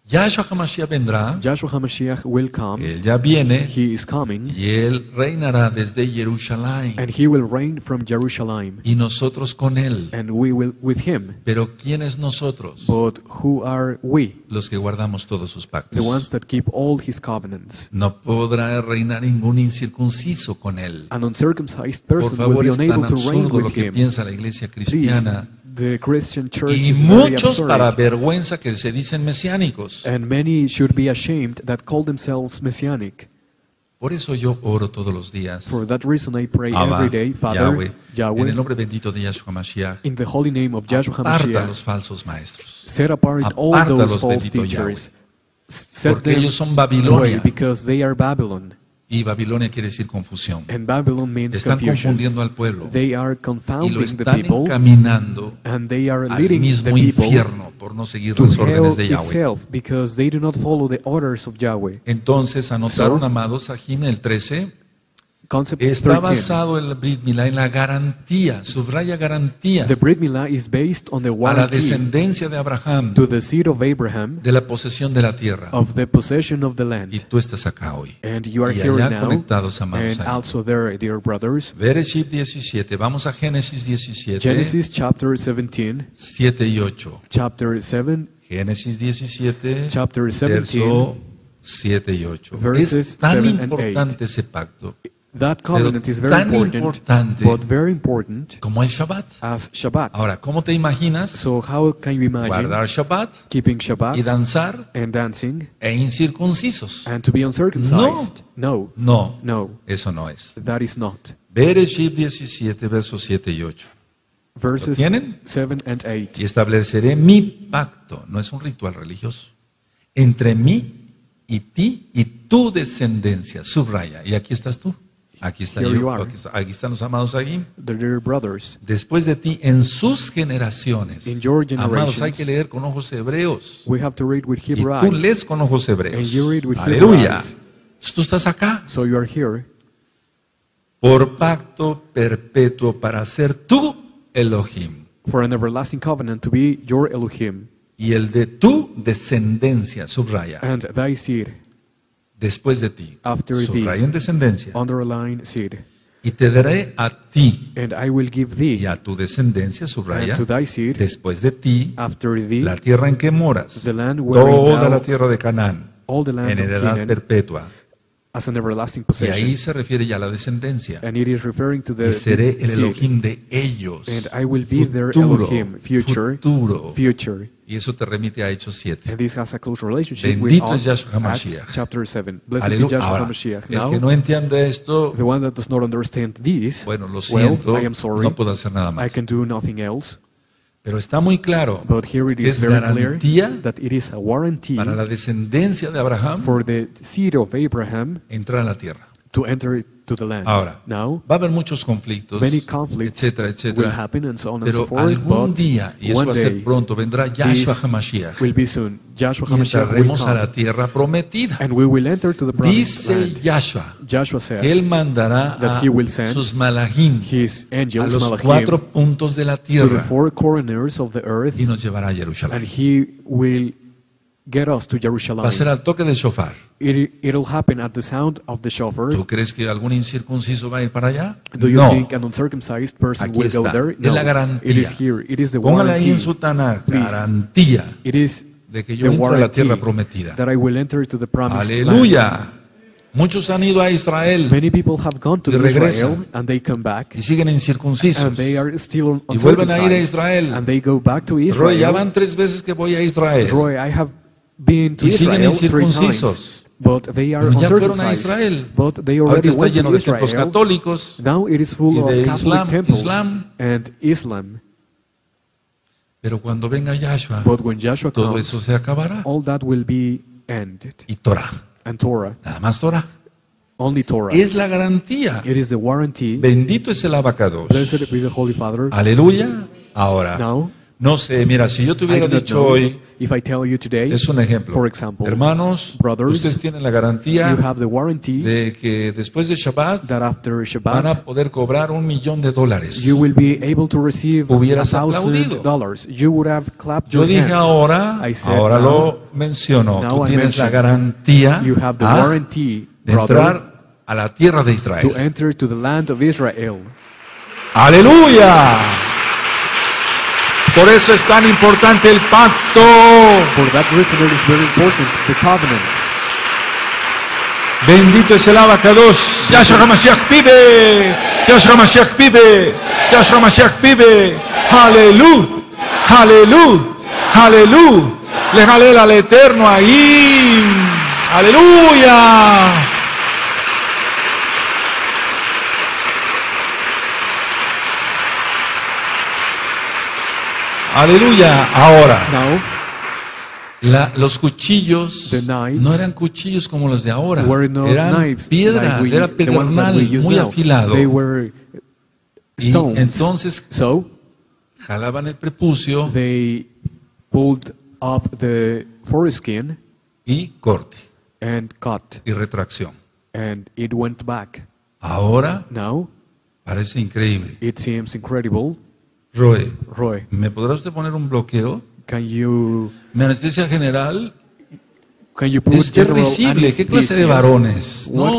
Yahshua Hamashiach vendrá, Yahshua Hamashiach will come, él ya viene, he is coming, y él reinará desde Jerusalén, and he will reign from Jerusalem, y nosotros con él, and we will with him. Pero ¿quién es nosotros? But who are we? Los que guardamos todos sus pactos. The ones that keep all his covenants. No podrá reinar ningún incircunciso con él. An uncircumcised person will be unable to reign with him. Por favor, es tan absurdo lo que piensa la iglesia cristiana. The Christian church y muchos para vergüenza que se dicen mesiánicos. And many should be ashamed that call themselves messianic. Por eso yo oro todos los días. For that reason I pray Abba, every day, Father, Yahweh, en el nombre bendito de Yahshua Hamashiach, in the holy name of Yahshua Hamashiach, aparta a los falsos maestros. Set apart all those false teachers. Porque ellos son Babilonia. Because they are Babylon. Y Babilonia quiere decir confusión. Están confundiendo al pueblo. Y lo están encaminando al mismo infierno por no seguir las órdenes de Yahweh. Entonces, anotaron, amados, aquí en el 13, está basado el Brit Milá en la garantía, subraya garantía, a la descendencia de Abraham, de la posesión de la tierra. Y tú estás acá hoy. Y allá conectados, amados. Bereshit 17, vamos a Génesis 17, 7 y 8. Génesis 17, verso 7 y 8. Es tan importante ese pacto. That covenant is very important, but very important como el Shabbat. As Shabbat. Ahora, ¿cómo te imaginas? So how can you imagine guardar Shabbat, keeping Shabbat, y danzar, and dancing, e incircuncisos? And to be uncircumcised. No, no, no. Eso no es. That is not. Bereshit 17, versos 7 y 8. Verses 7 and 8. Y estableceré mi pacto, no es un ritual religioso, entre mí y ti y tu descendencia. Subraya. Y aquí estás tú. Aquí está yo, aquí están los amados aquí. Después de ti, en sus generaciones. Amados, hay que leer con ojos hebreos. Y tú lees con ojos hebreos. Aleluya. Tú estás acá. Por pacto perpetuo para ser tú Elohim. For an everlasting covenant to be your Elohim. Y el de tu descendencia, subraya. And thy seed. Después de ti, subraya en descendencia, y te daré a ti, y a tu descendencia, subraya, después de ti, la tierra en que moras, toda la tierra de Canaán, en heredad perpetua. Y ahí se refiere ya a la descendencia. Y seré el Elohim de ellos, futuro, futuro. Y eso te remite a Hechos 7. Bendito es Yahshua Hamashiach. Aleluya. Ahora, el que no entiende esto, bueno, lo siento, no puedo hacer nada más. Pero está muy claro que es garantía para la descendencia de Abraham entrar a la tierra. to the land. Ahora, now, va a haber muchos conflictos, etcétera, etcétera. Pero algún día, y eso va a ser pronto, vendrá Yahshua Hamashiach. Y entraremos a la tierra prometida. Dice Yahshua que Él mandará a sus malajim, a los cuatro puntos de la tierra, y nos llevará a Jerusalén. Va a ser al toque del shofar. It'll happen at the sound of the shofar. ¿Tú crees que algún incircunciso va a ir para allá? No. Aquí está. Es la garantía. Póngala ahí en su Tanaj. Garantía de que yo entro a la tierra prometida. Aleluya. Muchos han ido a Israel y regresan y siguen incircuncisos y vuelven a ir a Israel. Roeh, ya van 3 veces que voy a Israel. Y siguen incircuncisos. Pero ya fueron a Israel. Ahora está lleno de templos católicos y de Islam. Pero cuando venga Yahshua, todo eso se acabará. Y Torah. Nada más Torah. Only Torah. Es la garantía. It is the warranty. Bendito es el Abacadosh. Blessed be the Holy Father. Aleluya. Ahora. Now, no sé, mira, si yo te hubiera dicho hoy, es un ejemplo. Hermanos, ustedes tienen la garantía de que después de Shabbat van a poder cobrar $1,000,000. Hubieras aplaudido. Yo dije ahora lo menciono. Tú tienes la garantía de entrar a la tierra de Israel. ¡Aleluya! Por eso es tan importante el pacto. For that reason it is very important, the covenant. Bendito es el Abacadosh. Yahshua Hamashiach vive. Yahshua Hamashiach vive. Yahshua Hamashiach vive. Aleluya. Aleluya. Aleluya. Le aleluya al Eterno ahí. Aleluya. Aleluya. Ahora, los cuchillos no eran cuchillos como los de ahora, eran piedras, era pedernal muy afilado. Y entonces jalaban el prepucio y corte y retracción. Ahora parece increíble. Roeh, ¿me podrá usted poner un bloqueo? ¿Mi anestesia general? Es terrible. ¿Qué clase de varones? No.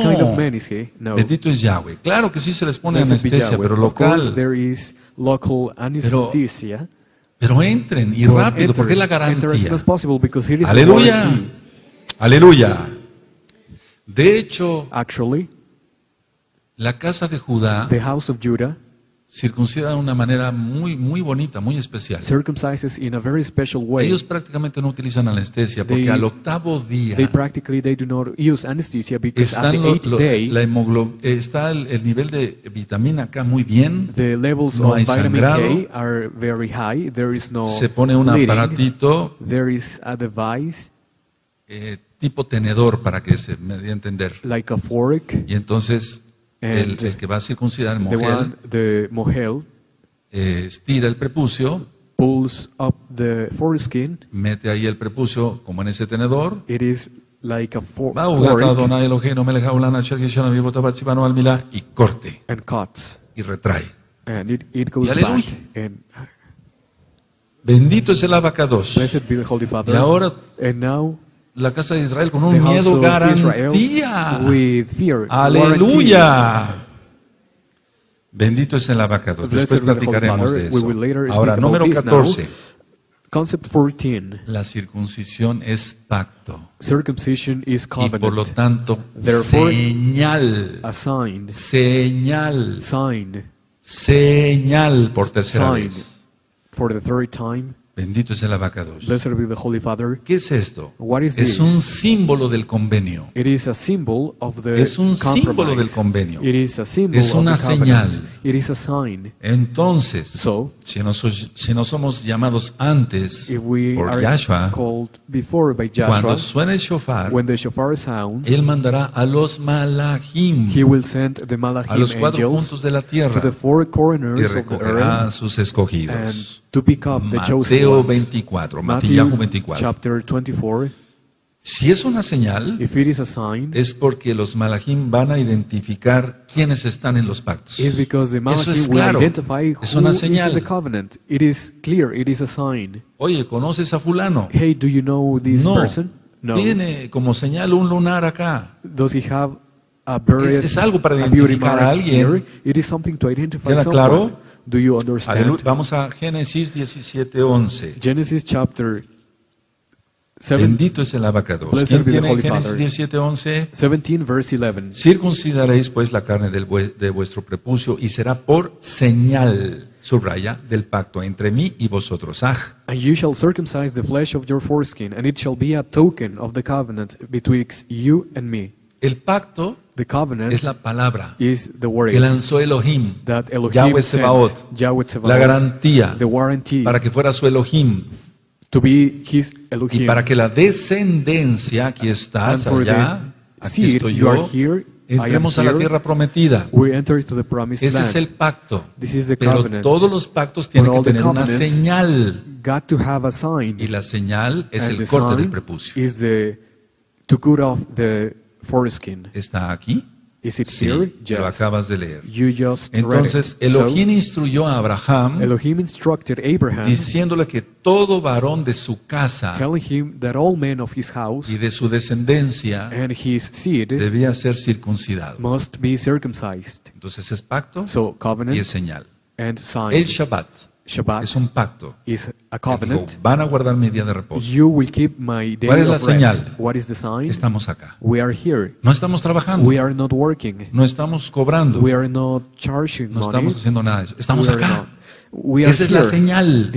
Bendito es Yahweh. Claro que sí se les pone anestesia, pero local. Pero entren y rápido, porque es la garantía. Aleluya. Aleluya. De hecho, la casa de Judá circuncida de una manera muy bonita, muy especial. Ellos prácticamente no utilizan anestesia porque al octavo día está el nivel de vitamina K muy bien, no hay sangrado, se pone un aparatito tipo tenedor para que se me dé a entender, y entonces el que va a circuncidar, el mohel, estira el prepucio, pulls up the foreskin, mete ahí el prepucio como en ese tenedor. Y corte. Y retrae. Y aleluya. Bendito es el Abacadosh. Y ahora, la casa de Israel con un miedo, garantía. Aleluya. Bendito es el Abacadosh. Después platicaremos de eso. Ahora, número 14. La circuncisión es pacto. Y por lo tanto, señal por tercera vez. Bendito es el Abacadosh. ¿Qué es esto? Es un símbolo del convenio. Es un símbolo del convenio. Es una señal. It is a sign. Entonces, si no somos llamados antes por Yahshua, cuando suene el shofar, Él mandará a los Malajim, a los cuatro puntos de la tierra, y recogerá a sus escogidos. Mateo 24, Matthew 24. Si es una señal, es porque los Malajim van a identificar quiénes están en los pactos. Eso es claro, es una señal. Oye, ¿conoces a fulano? Hey, do you know this person? No. Tiene como señal un lunar acá. Does he have a buried, es algo para identificar a alguien. ¿Queda claro? Do you understand? Vamos a Génesis 17:11. Génesis chapter 7. Bendito es el Abacadosh. ¿Quién tiene Génesis 17:11? 17, verse 11. Circuncidaréis pues la carne de vuestro prepucio y será por señal, subraya, del pacto entre mí y vosotros. And you shall circumcise the flesh of your foreskin, and it shall be a token of the covenant betwixt you and me. El pacto es la palabra que lanzó Elohim, Yahweh Sebaot, la garantía para que fuera su Elohim. To be his Elohim. Y para que la descendencia, aquí estás, allá, aquí estoy yo, entremos a la tierra prometida. Ese es el pacto. Pero todos los pactos tienen que tener una señal. Y la señal es el corte del prepucio. ¿Está aquí? Sí, lo acabas de leer. Entonces, Elohim instruyó a Abraham diciéndole que todo varón de su casa y de su descendencia debía ser circuncidado. Entonces es pacto y es señal. El Shabbat es un pacto. Digo, van a guardar mi día de reposo. ¿Cuál es la señal? Estamos acá. No estamos trabajando. No estamos cobrando. No estamos haciendo nada de eso. Estamos acá. Esa es la señal.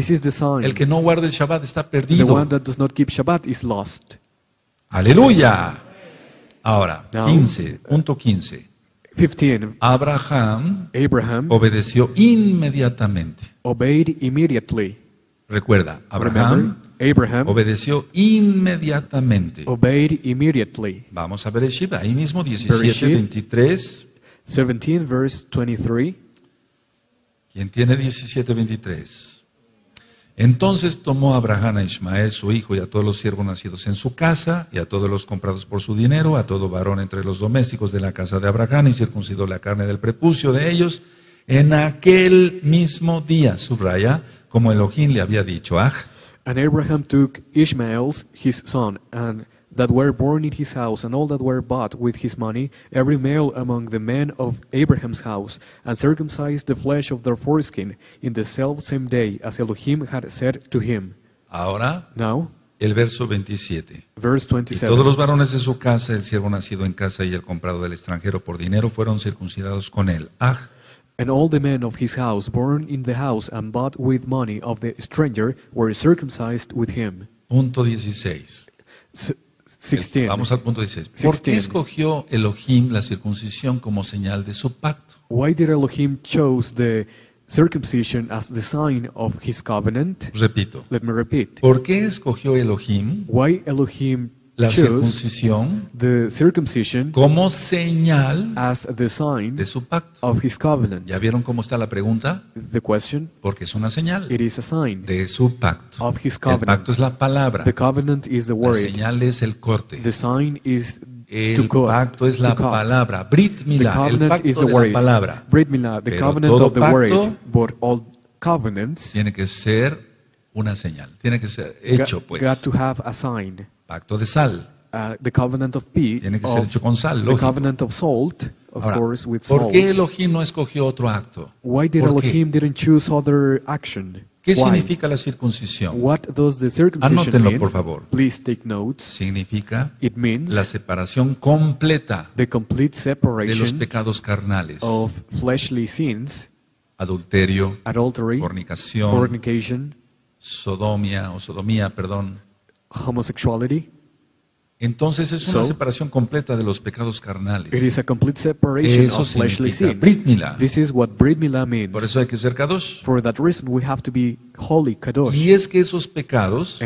El que no guarda el Shabbat está perdido. Aleluya. Ahora, 15.15. Abraham obedeció inmediatamente. Recuerda, Abraham obedeció inmediatamente. Vamos a Bereshit, ahí mismo, 17:23. 17, verse 23. ¿Quién tiene 17:23? Entonces tomó Abraham a Ismael, su hijo, y a todos los siervos nacidos en su casa, y a todos los comprados por su dinero, a todo varón entre los domésticos de la casa de Abraham, y circuncidó la carne del prepucio de ellos en aquel mismo día, subraya, como Elohim le había dicho. And Abraham took Ishmael, his son, and that were born in his house, and all that were bought with his money, every male among the men of Abraham's house, and circumcised the flesh of their foreskin in the self-same day, as Elohim had said to him. Ahora, el verso 27. Verse 27. Y todos los varones de su casa, el siervo nacido en casa y el comprado del extranjero por dinero, fueron circuncidados con él. And all the men of his house, born in the house and bought with money of the stranger, were circumcised with him. Punto 16. 16. Vamos al punto 16. ¿Por qué escogió Elohim la circuncisión como señal de su pacto? Why did Elohim chose the circumcision as the sign of his covenant? Repito. Let me repeat. ¿Por qué escogió Elohim? Why Elohim la circuncisión como señal de su pacto. ¿Ya vieron cómo está la pregunta? Porque es una señal de su pacto. El pacto es la palabra. La señal es el corte. El pacto es la palabra. Brit Mila, el pacto de la palabra. Pero todo pacto tiene que ser una señal. Tiene que ser hecho, pues. Pacto de sal. The covenant of peace. Tiene que ser hecho con sal, lógico. The covenant of salt, of course, with salt. ¿Por qué Elohim no escogió otro acto? Why did Elohim didn't choose other action? ¿Qué significa la circuncisión? What does the circumcision mean? Anótenlo, por favor. Please take notes. Significa la separación completa de los pecados carnales. Of fleshly sins. Adulterio, fornicación, sodomía, perdón. Homosexuality, Entonces es una separación completa de los pecados carnales. It is a complete separation of fleshly sins. Brit Mila. This is what Brit Mila means. Por eso hay que ser kadosh. For that reason we have to be holy, kadosh. Y es que esos pecados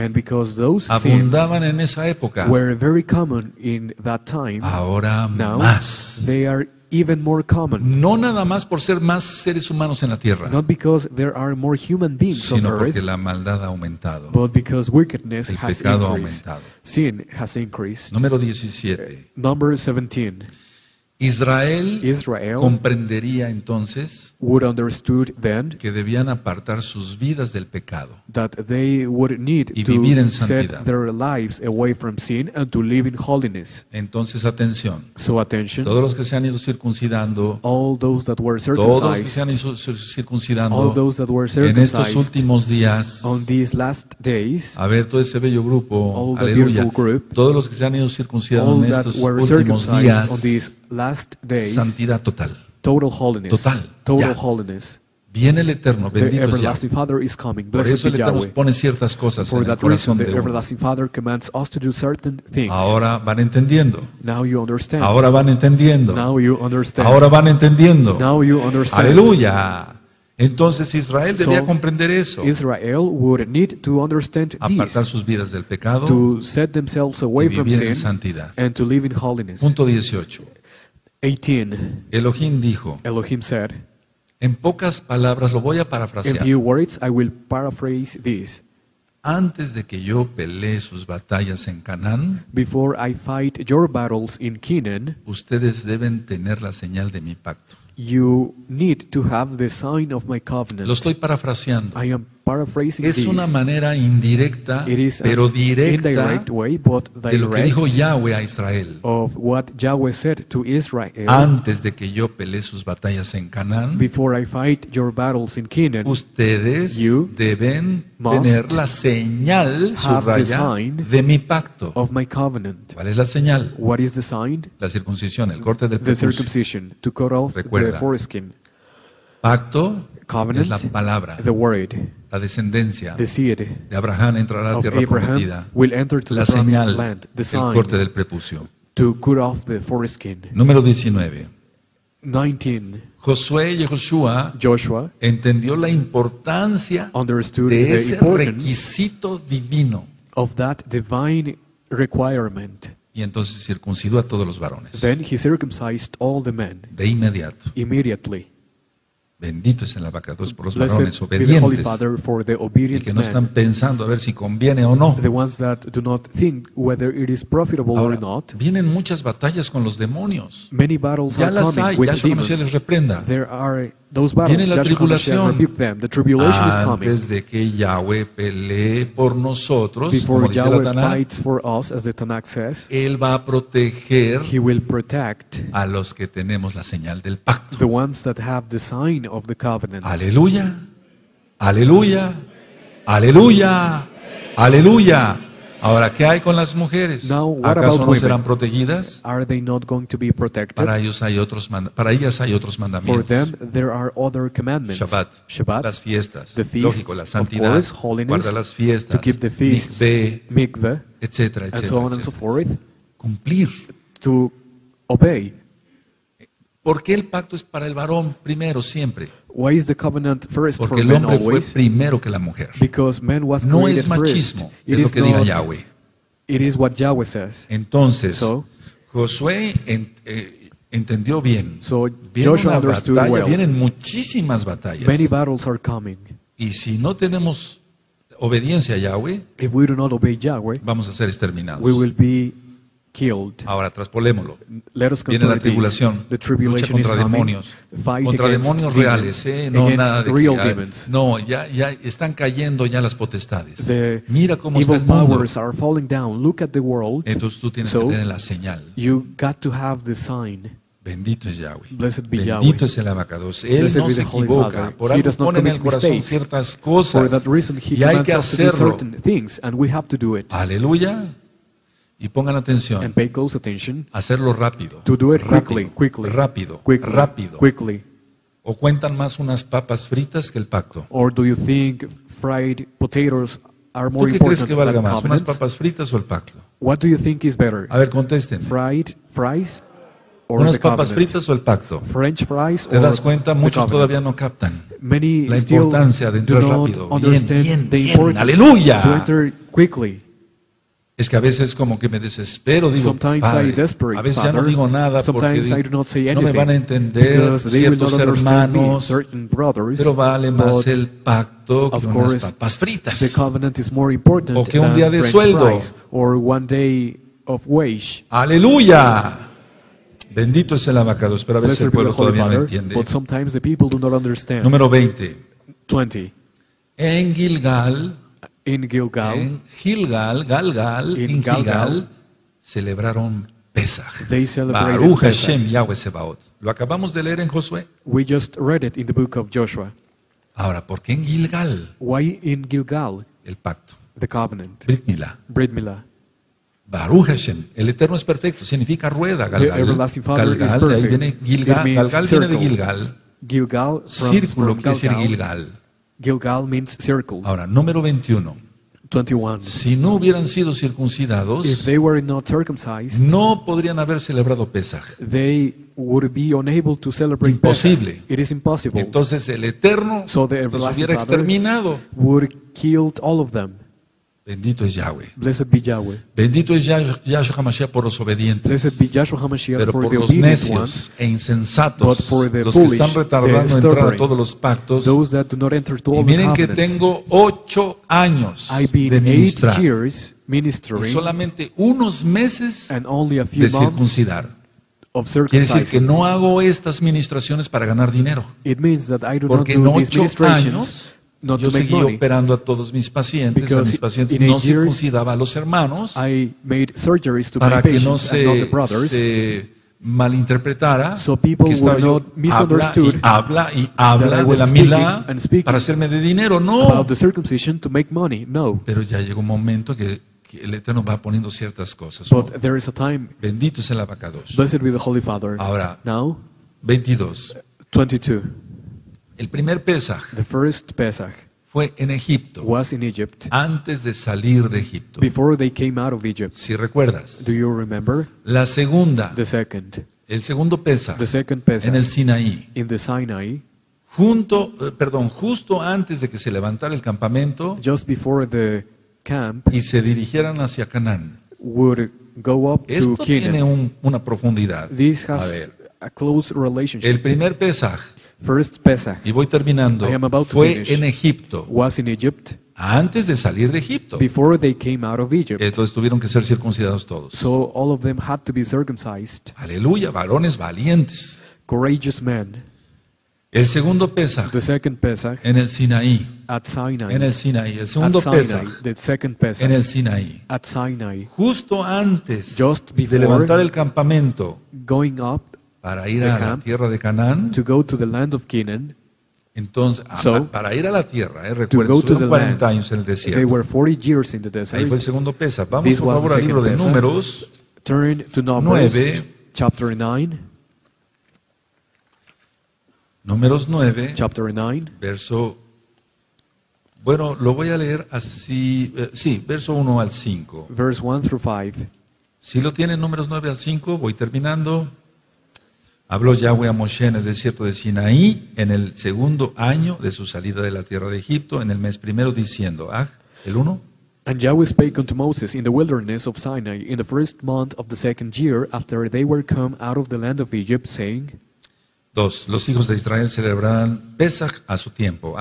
abundaban en esa época. Were very common in that time. Ahora más. They are even more common. No nada más por ser más seres humanos en la tierra, not because there are more human beings, sino porque la maldad ha aumentado, but because wickedness has increased. Sin has increased. Número 17. Number 17. Israel comprendería entonces que debían apartar sus vidas del pecado y vivir en santidad. Entonces, atención, todos los que se han ido circuncidando, en estos últimos días, a ver todo ese bello grupo, aleluya, todos los que se han ido circuncidando en estos últimos días, santidad total, total holiness. Viene el Eterno, bendito Yahweh. Por eso el Eterno nos pone ciertas cosas en el corazón de uno. Ahora van entendiendo. Ahora van entendiendo. Ahora van entendiendo. Aleluya. Entonces Israel debía comprender eso. Apartar sus vidas del pecado, y vivir en santidad. Punto 18. 18. Elohim dijo, en pocas palabras, lo voy a parafrasear. In few words, I will paraphrase this. Antes de que yo pelee sus batallas en Canaán, before I fight your battles in Canaan, ustedes deben tener la señal de mi pacto. You need to have the sign of my covenant. Lo estoy parafraseando. I am paraphrasing this. Es una manera indirecta, pero directa, de lo que dijo Yahweh a Israel. Of what Yahweh said to Israel. Antes de que yo pelee sus batallas en Canaán, before I fight your battles in Canaan, ustedes deben tener la señal, de mi pacto. Of my covenant. ¿Cuál es la señal? What is the sign? La circuncisión, el corte del prepucio. The circumcision, to cut off. Recuerda, pacto, covenant, es la palabra, the word, la descendencia de Abraham entrará a la tierra prometida, la señal, el corte del prepucio. Número 19. 19. Josué y Joshua entendió la importancia de ese requisito divino, of that divine requirement. Y entonces circuncidó a todos los varones. Then he circumcised all the men. De inmediato. Immediately. Bendito es el Abacadosh por los varones obedientes. Y que no están pensando a ver si conviene o no. The ones that do not think whether it is profitable or not. Vienen muchas batallas con los demonios. Many battles are coming with demons. Ya las hay, ya se les reprenda. There are those battles. Viene la tribulación. The tribulation is coming. Antes de que Yahweh pelee por nosotros, before Yahweh fights for us, as the Tanaj says, él va a proteger a los que tenemos la señal del pacto. The ones that have the sign of the covenant. Aleluya. Aleluya. Aleluya. Aleluya. Ahora, ¿qué hay con las mujeres? ¿Acaso no serán protegidas? Para ellas hay otros mandamientos. Shabbat, las fiestas, lógico, la santidad, guarda las fiestas, mikveh, etcétera, etcétera. Cumplir. ¿Por qué el pacto es para el varón primero siempre? Why is the covenant first? Porque el hombre fue primero que la mujer. No es machismo, es lo que diga Yahweh. It is what Yahweh says. Entonces, Josué entendió bien. Joshua understood well. Vienen muchísimas batallas. Many battles are coming. Y si no tenemos obediencia a Yahweh, if we do not obey Yahweh, vamos a ser exterminados. We will be killed. Ahora traspolémoslo. Viene la tribulación, lucha contra demonios, reales, no nada de que, no, ya están cayendo ya las potestades. Mira cómo está el mundo. Entonces tú tienes que tener la señal. Bendito es Yahweh. Bendito es el Abacadosh. Él no se equivoca. Por algo pone en el corazón ciertas cosas y hay que hacerlo. Aleluya. Y pongan atención. Hacerlo rápido. Rápido. ¿O cuentan más unas papas fritas que el pacto? Or do you think fried potatoes are more important than covenants? ¿Tú qué crees que valga más, unas papas fritas o el pacto? What do you think is better? A ver, contéstenme. Fried fries or unas the papas covenant? Fritas o el pacto. French fries. ¿Te das cuenta? Muchos todavía no captan la importancia de entrar rápido. Bien. Aleluya. Es que a veces como que me desespero, digo, Padre, a veces ya no digo nada porque no me van a entender ciertos hermanos, pero vale más el pacto que unas papas fritas, o que un día de sueldo. ¡Aleluya! Bendito es el Abacadosh, pero a veces el pueblo todavía no entiende. Número 20. En Gilgal, en Gilgal, celebraron Pesach. Baruch Hashem Yahweh Sebaot. Lo acabamos de leer en Josué. We just read it in the book of Joshua. Ahora, ¿por qué en Gilgal? Why in Gilgal? El pacto. The covenant. Brit Mila. Brit Mila. Baruch Hashem. El Eterno es perfecto. Significa rueda. Galgal. De ahí viene Gilgal. Galgal viene de Gilgal. Gilgal. Círculo quiere decir Gilgal. Gilgal means circle. Ahora, número 21. Si no hubieran sido circuncidados, if they were not circumcised, no podrían haber celebrado Pesach. They would be unable to celebrate. Imposible. Pesach. It is impossible. Entonces el Eterno los hubiera exterminado. Would killed all of them. Bendito es Yahweh. Blessed be Yahweh. Bendito es Yahshua Hamashiach por los obedientes. Blessed be Yahshua Hamashiach. Pero por los necios e insensatos, los que están retardando entrar a todos los pactos. Y miren que tengo 8 años de ministrar y solamente unos meses de circuncidar. Quiere decir que no hago estas ministraciones para ganar dinero. Porque en 8 años yo seguí operando a todos mis pacientes. A mis pacientes no circuncidaba a los hermanos para que no se malinterpretara, que estaba yo habla de la milá para hacerme de dinero. No, pero ya llegó un momento que el Eterno va poniendo ciertas cosas. Bendito es el Abacadosh. Ahora, 22. El primer Pesach fue en Egipto, antes de salir de Egipto. Si recuerdas, la segunda, el segundo Pesach, en el Sinaí, justo antes de que se levantara el campamento y se dirigieran hacia Canaán. Esto tiene una profundidad. A ver, el primer Pesach, y voy terminando, fue en Egipto, antes de salir de Egipto. Entonces tuvieron que ser circuncidados todos. Aleluya, varones valientes. El segundo Pesach, en el Sinaí, el segundo Pesach, en el Sinaí, justo antes de levantar el campamento para ir a la tierra de Canaán. Entonces, para ir a la tierra, recuerden, estuvieron 40 años en el desierto. Ahí fue el segundo Pesach. Vamos por favor al libro de Números 9. Números 9, verso, bueno, lo voy a leer así, verso 1 al 5. Si lo tienen, Números 9 al 5, voy terminando. Habló Yahweh a Moshe en el desierto de Sinaí, en el segundo año de su salida de la tierra de Egipto, en el mes primero, diciendo, el 1. And Yahweh spake unto Moses in the wilderness of Sinai, in the first month of the second year, after they were come out of the land of Egypt, saying, 2. Los hijos de Israel celebrarán Pesach a su tiempo.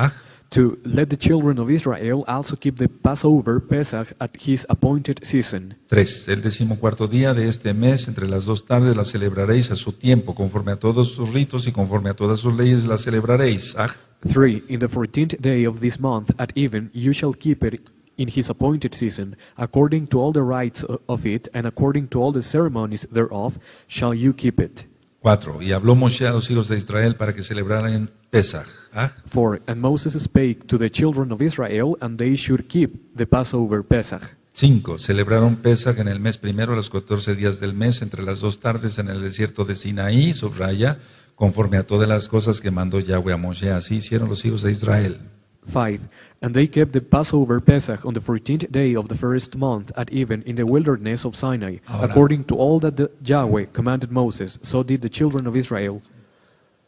To let the children of Israel also keep the Passover Pesach at his appointed season. 3. El 14º día de este mes, entre las 2 tardes, la celebraréis a su tiempo, conforme a todos sus ritos y conforme a todas sus leyes la celebraréis. 3. In the 14th day of this month at even, you shall keep it in his appointed season, according to all the rites of it, and according to all the ceremonies thereof, shall you keep it. 4. Y habló Moshe a los hijos de Israel para que celebraran Pesach. 4. And Moses spake to the children of Israel, and they should keep the Passover Pesach. 5. Celebraron Pesach en el mes primero, los 14 días del mes, entre las 2 tardes en el desierto de Sinaí, subraya, conforme a todas las cosas que mandó Yahweh a Moshe. Así hicieron los hijos de Israel. 5. And they kept the Passover Pesach on the 14th day of the first month at even in the wilderness of Sinai, according to all that Yahweh commanded Moses, so did the children of Israel.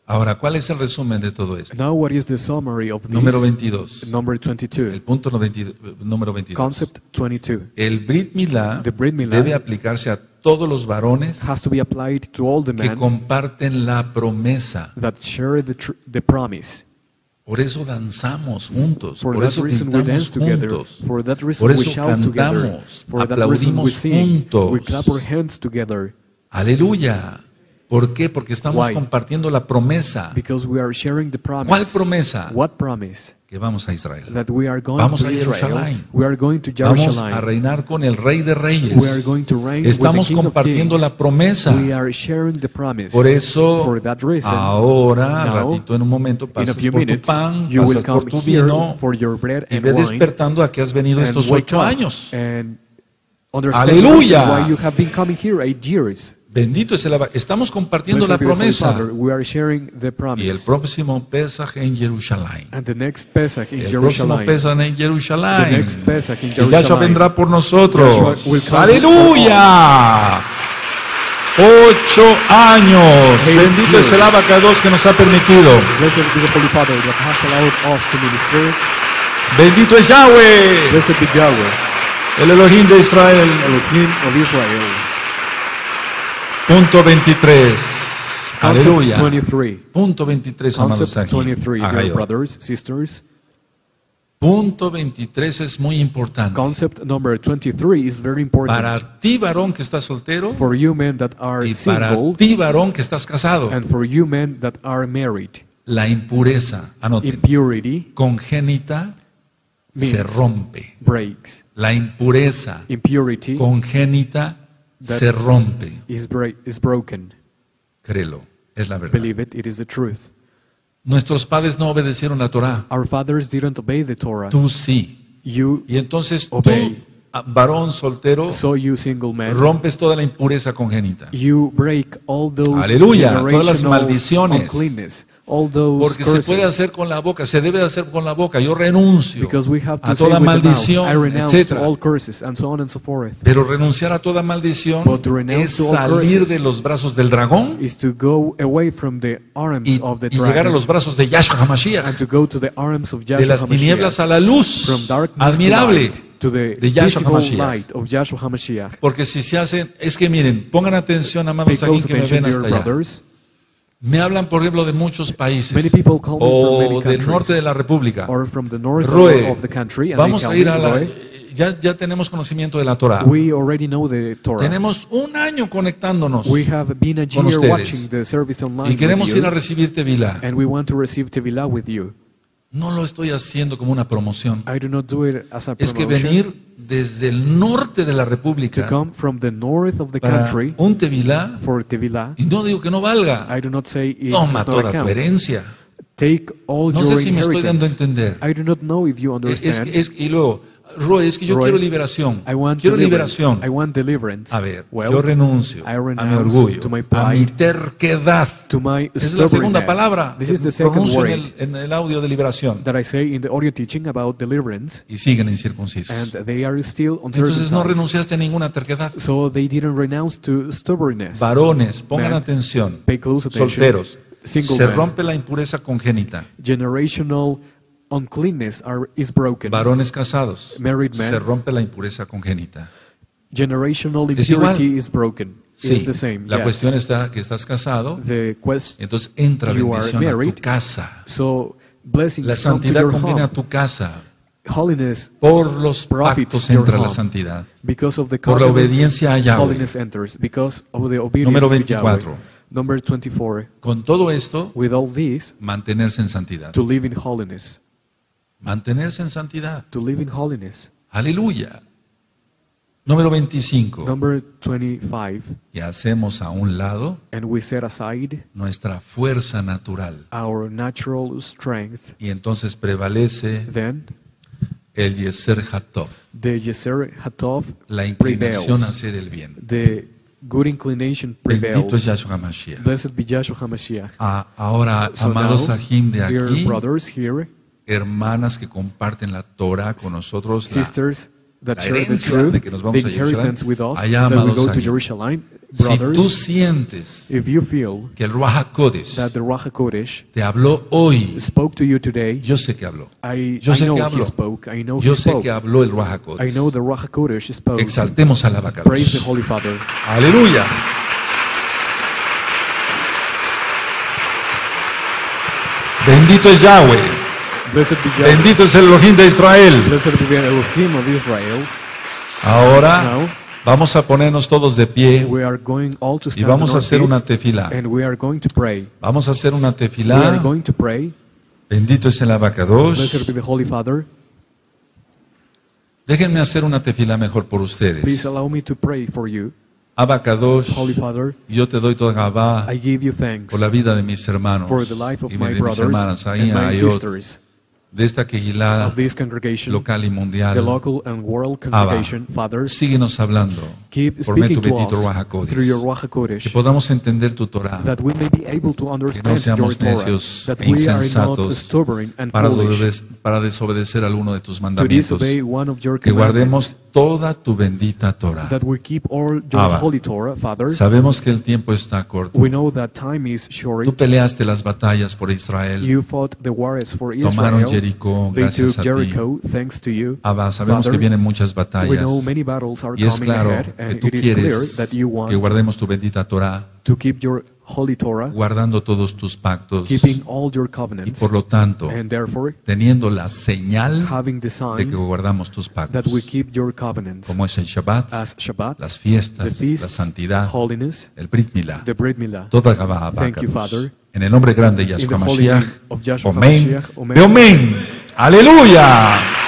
Ahora, ¿cuál es el resumen de todo esto? Now, what is the summary of this? Número 22. Number 22. El punto número 22. Concept 22. El Brit Mila debe aplicarse a todos los varones que comparten la promesa. That share the promise. Por eso danzamos juntos, por eso cantamos juntos, por eso cantamos, aplaudimos juntos. Aleluya. ¿Por qué? Porque estamos compartiendo la promesa. ¿Cuál promesa? Que vamos a Israel. Vamos a Jerusalén. Vamos a reinar con el Rey de Reyes. Estamos compartiendo la promesa. Por eso, ahora, ratito, en un momento, pasas por tu pan, pasas por tu vino, y ve despertando a que has venido estos 8 años. ¡Aleluya! Bendito es el Abba. Estamos compartiendo la promesa. Y el próximo Pesach en Jerusalén. El próximo Pesach en Jerusalén. Y Yahshua vendrá por nosotros. ¡Aleluya! 8 años. Bendito es el Abacadosh que nos ha permitido. Bendito es Yahweh, el Elohim de Israel. Punto 23. Aleluya. Punto 23, amados aquí. Punto 23 es muy importante. Concept number 23 is very important. Para ti, varón que estás soltero, for you men that are single, y para ti, varón que estás casado, and for you men that are married, la impureza, anoten, impurity, congénita, se rompe. Breaks. La impureza, impurity, congénita, se rompe. Is broken. Créelo, es la verdad. Believe it, it is the truth. Nuestros padres no obedecieron la Torah. Our fathers didn't obey the Torah. Tú sí. You y entonces obey. Tú, varón soltero, so you single man, rompes toda la impureza congénita. You break all those. Aleluya, todas las maldiciones. All those porque curses. Se puede hacer con la boca, se debe hacer con la boca. Yo renuncio a toda maldición, etc. Pero renunciar a toda maldición es salir de los brazos del dragón y llegar a los brazos de Yahshua Hamashiach, de las tinieblas a la luz admirable de Yahshua Hamashiach. Porque si se hacen, es que miren, pongan atención, amados aquí que me ven hasta allá. Me hablan, por ejemplo, de muchos países o del norte de la República. Roeh, vamos a ir a la... Ya tenemos conocimiento de la Torah. Tenemos 1 año conectándonos con ustedes y queremos ir a recibir Tefila. No lo estoy haciendo como una promoción. Es que venir desde el norte de la República para un Tefilá, y no digo que no valga, toma toda tu herencia. No sé si me estoy dando a entender. Y luego, Roeh, es que yo quiero liberación. Quiero liberación. A ver, yo renuncio a mi orgullo, a mi terquedad. Es la segunda palabra que pronuncio en el audio de liberación. Y siguen incircuncisos. Entonces no renunciaste a ninguna terquedad. Varones, pongan atención. Solteros, se rompe la impureza congénita. Uncleanness is broken. Varones casados, married men, se rompe la impureza congénita. Generational impurity is broken. Sí, is the same. La cuestión está que estás casado, entonces entra bendición married, a tu casa. So, la santidad conviene a tu casa. Holiness, por los pactos entra la santidad. Por la obediencia a Yahweh. Número 24. Number 24. Con todo esto, mantenerse en santidad. To live in holiness. Mantenerse en santidad. To live in holiness. Aleluya. Número 25. Number 25. Y hacemos a un lado nuestra fuerza natural. Our natural strength. Y entonces prevalece el Yeser Hatov. The Yeser Hatov, la inclinación a hacer el bien. The good inclination prevails. Bendito es Yahshua Hamashiach. Blessed be Yahshua Hamashiach. Ahora, amados Sahim de aquí, hermanas que comparten la Torah con nosotros, sisters that share the truth, the inheritance with us, that we go to Jerusalem. Brothers, si tú sientes que el Ruach Kodesh te habló hoy, yo sé que habló. Yo sé que habló el Ruach Kodesh. Exaltemos al Abacadosh. Aleluya. Bendito es Yahweh. Bendito es el Elohim de Israel. Ahora vamos a ponernos todos de pie y vamos a hacer una tefilá. Vamos a hacer una tefilá. Bendito es el Abacadosh. Déjenme hacer una tefilá mejor por ustedes. Abacadosh, yo te doy toda gabá por la vida de mis hermanos y de mis hermanas, ahí hay otros, de esta quejilada local y mundial. Abba, síguenos hablando por medio de tu Ruach Kodesh, que podamos entender tu Torah, que no seamos necios e insensatos para desobedecer alguno de tus mandamientos, que guardemos toda tu bendita Torah. Abba, sabemos que el tiempo está corto. Tú peleaste las batallas por Israel, tomaron Jericó, gracias a ti. Abba, sabemos que vienen muchas batallas, y es claro que tú quieres que guardemos tu bendita Torah, guardando todos tus pactos, y por lo tanto teniendo la señal de que guardamos tus pactos, como es el Shabbat, las fiestas, la santidad, el Brit Mila, toda Gabá. En el nombre grande de Yahshua Hamashiach, amén. Aleluya.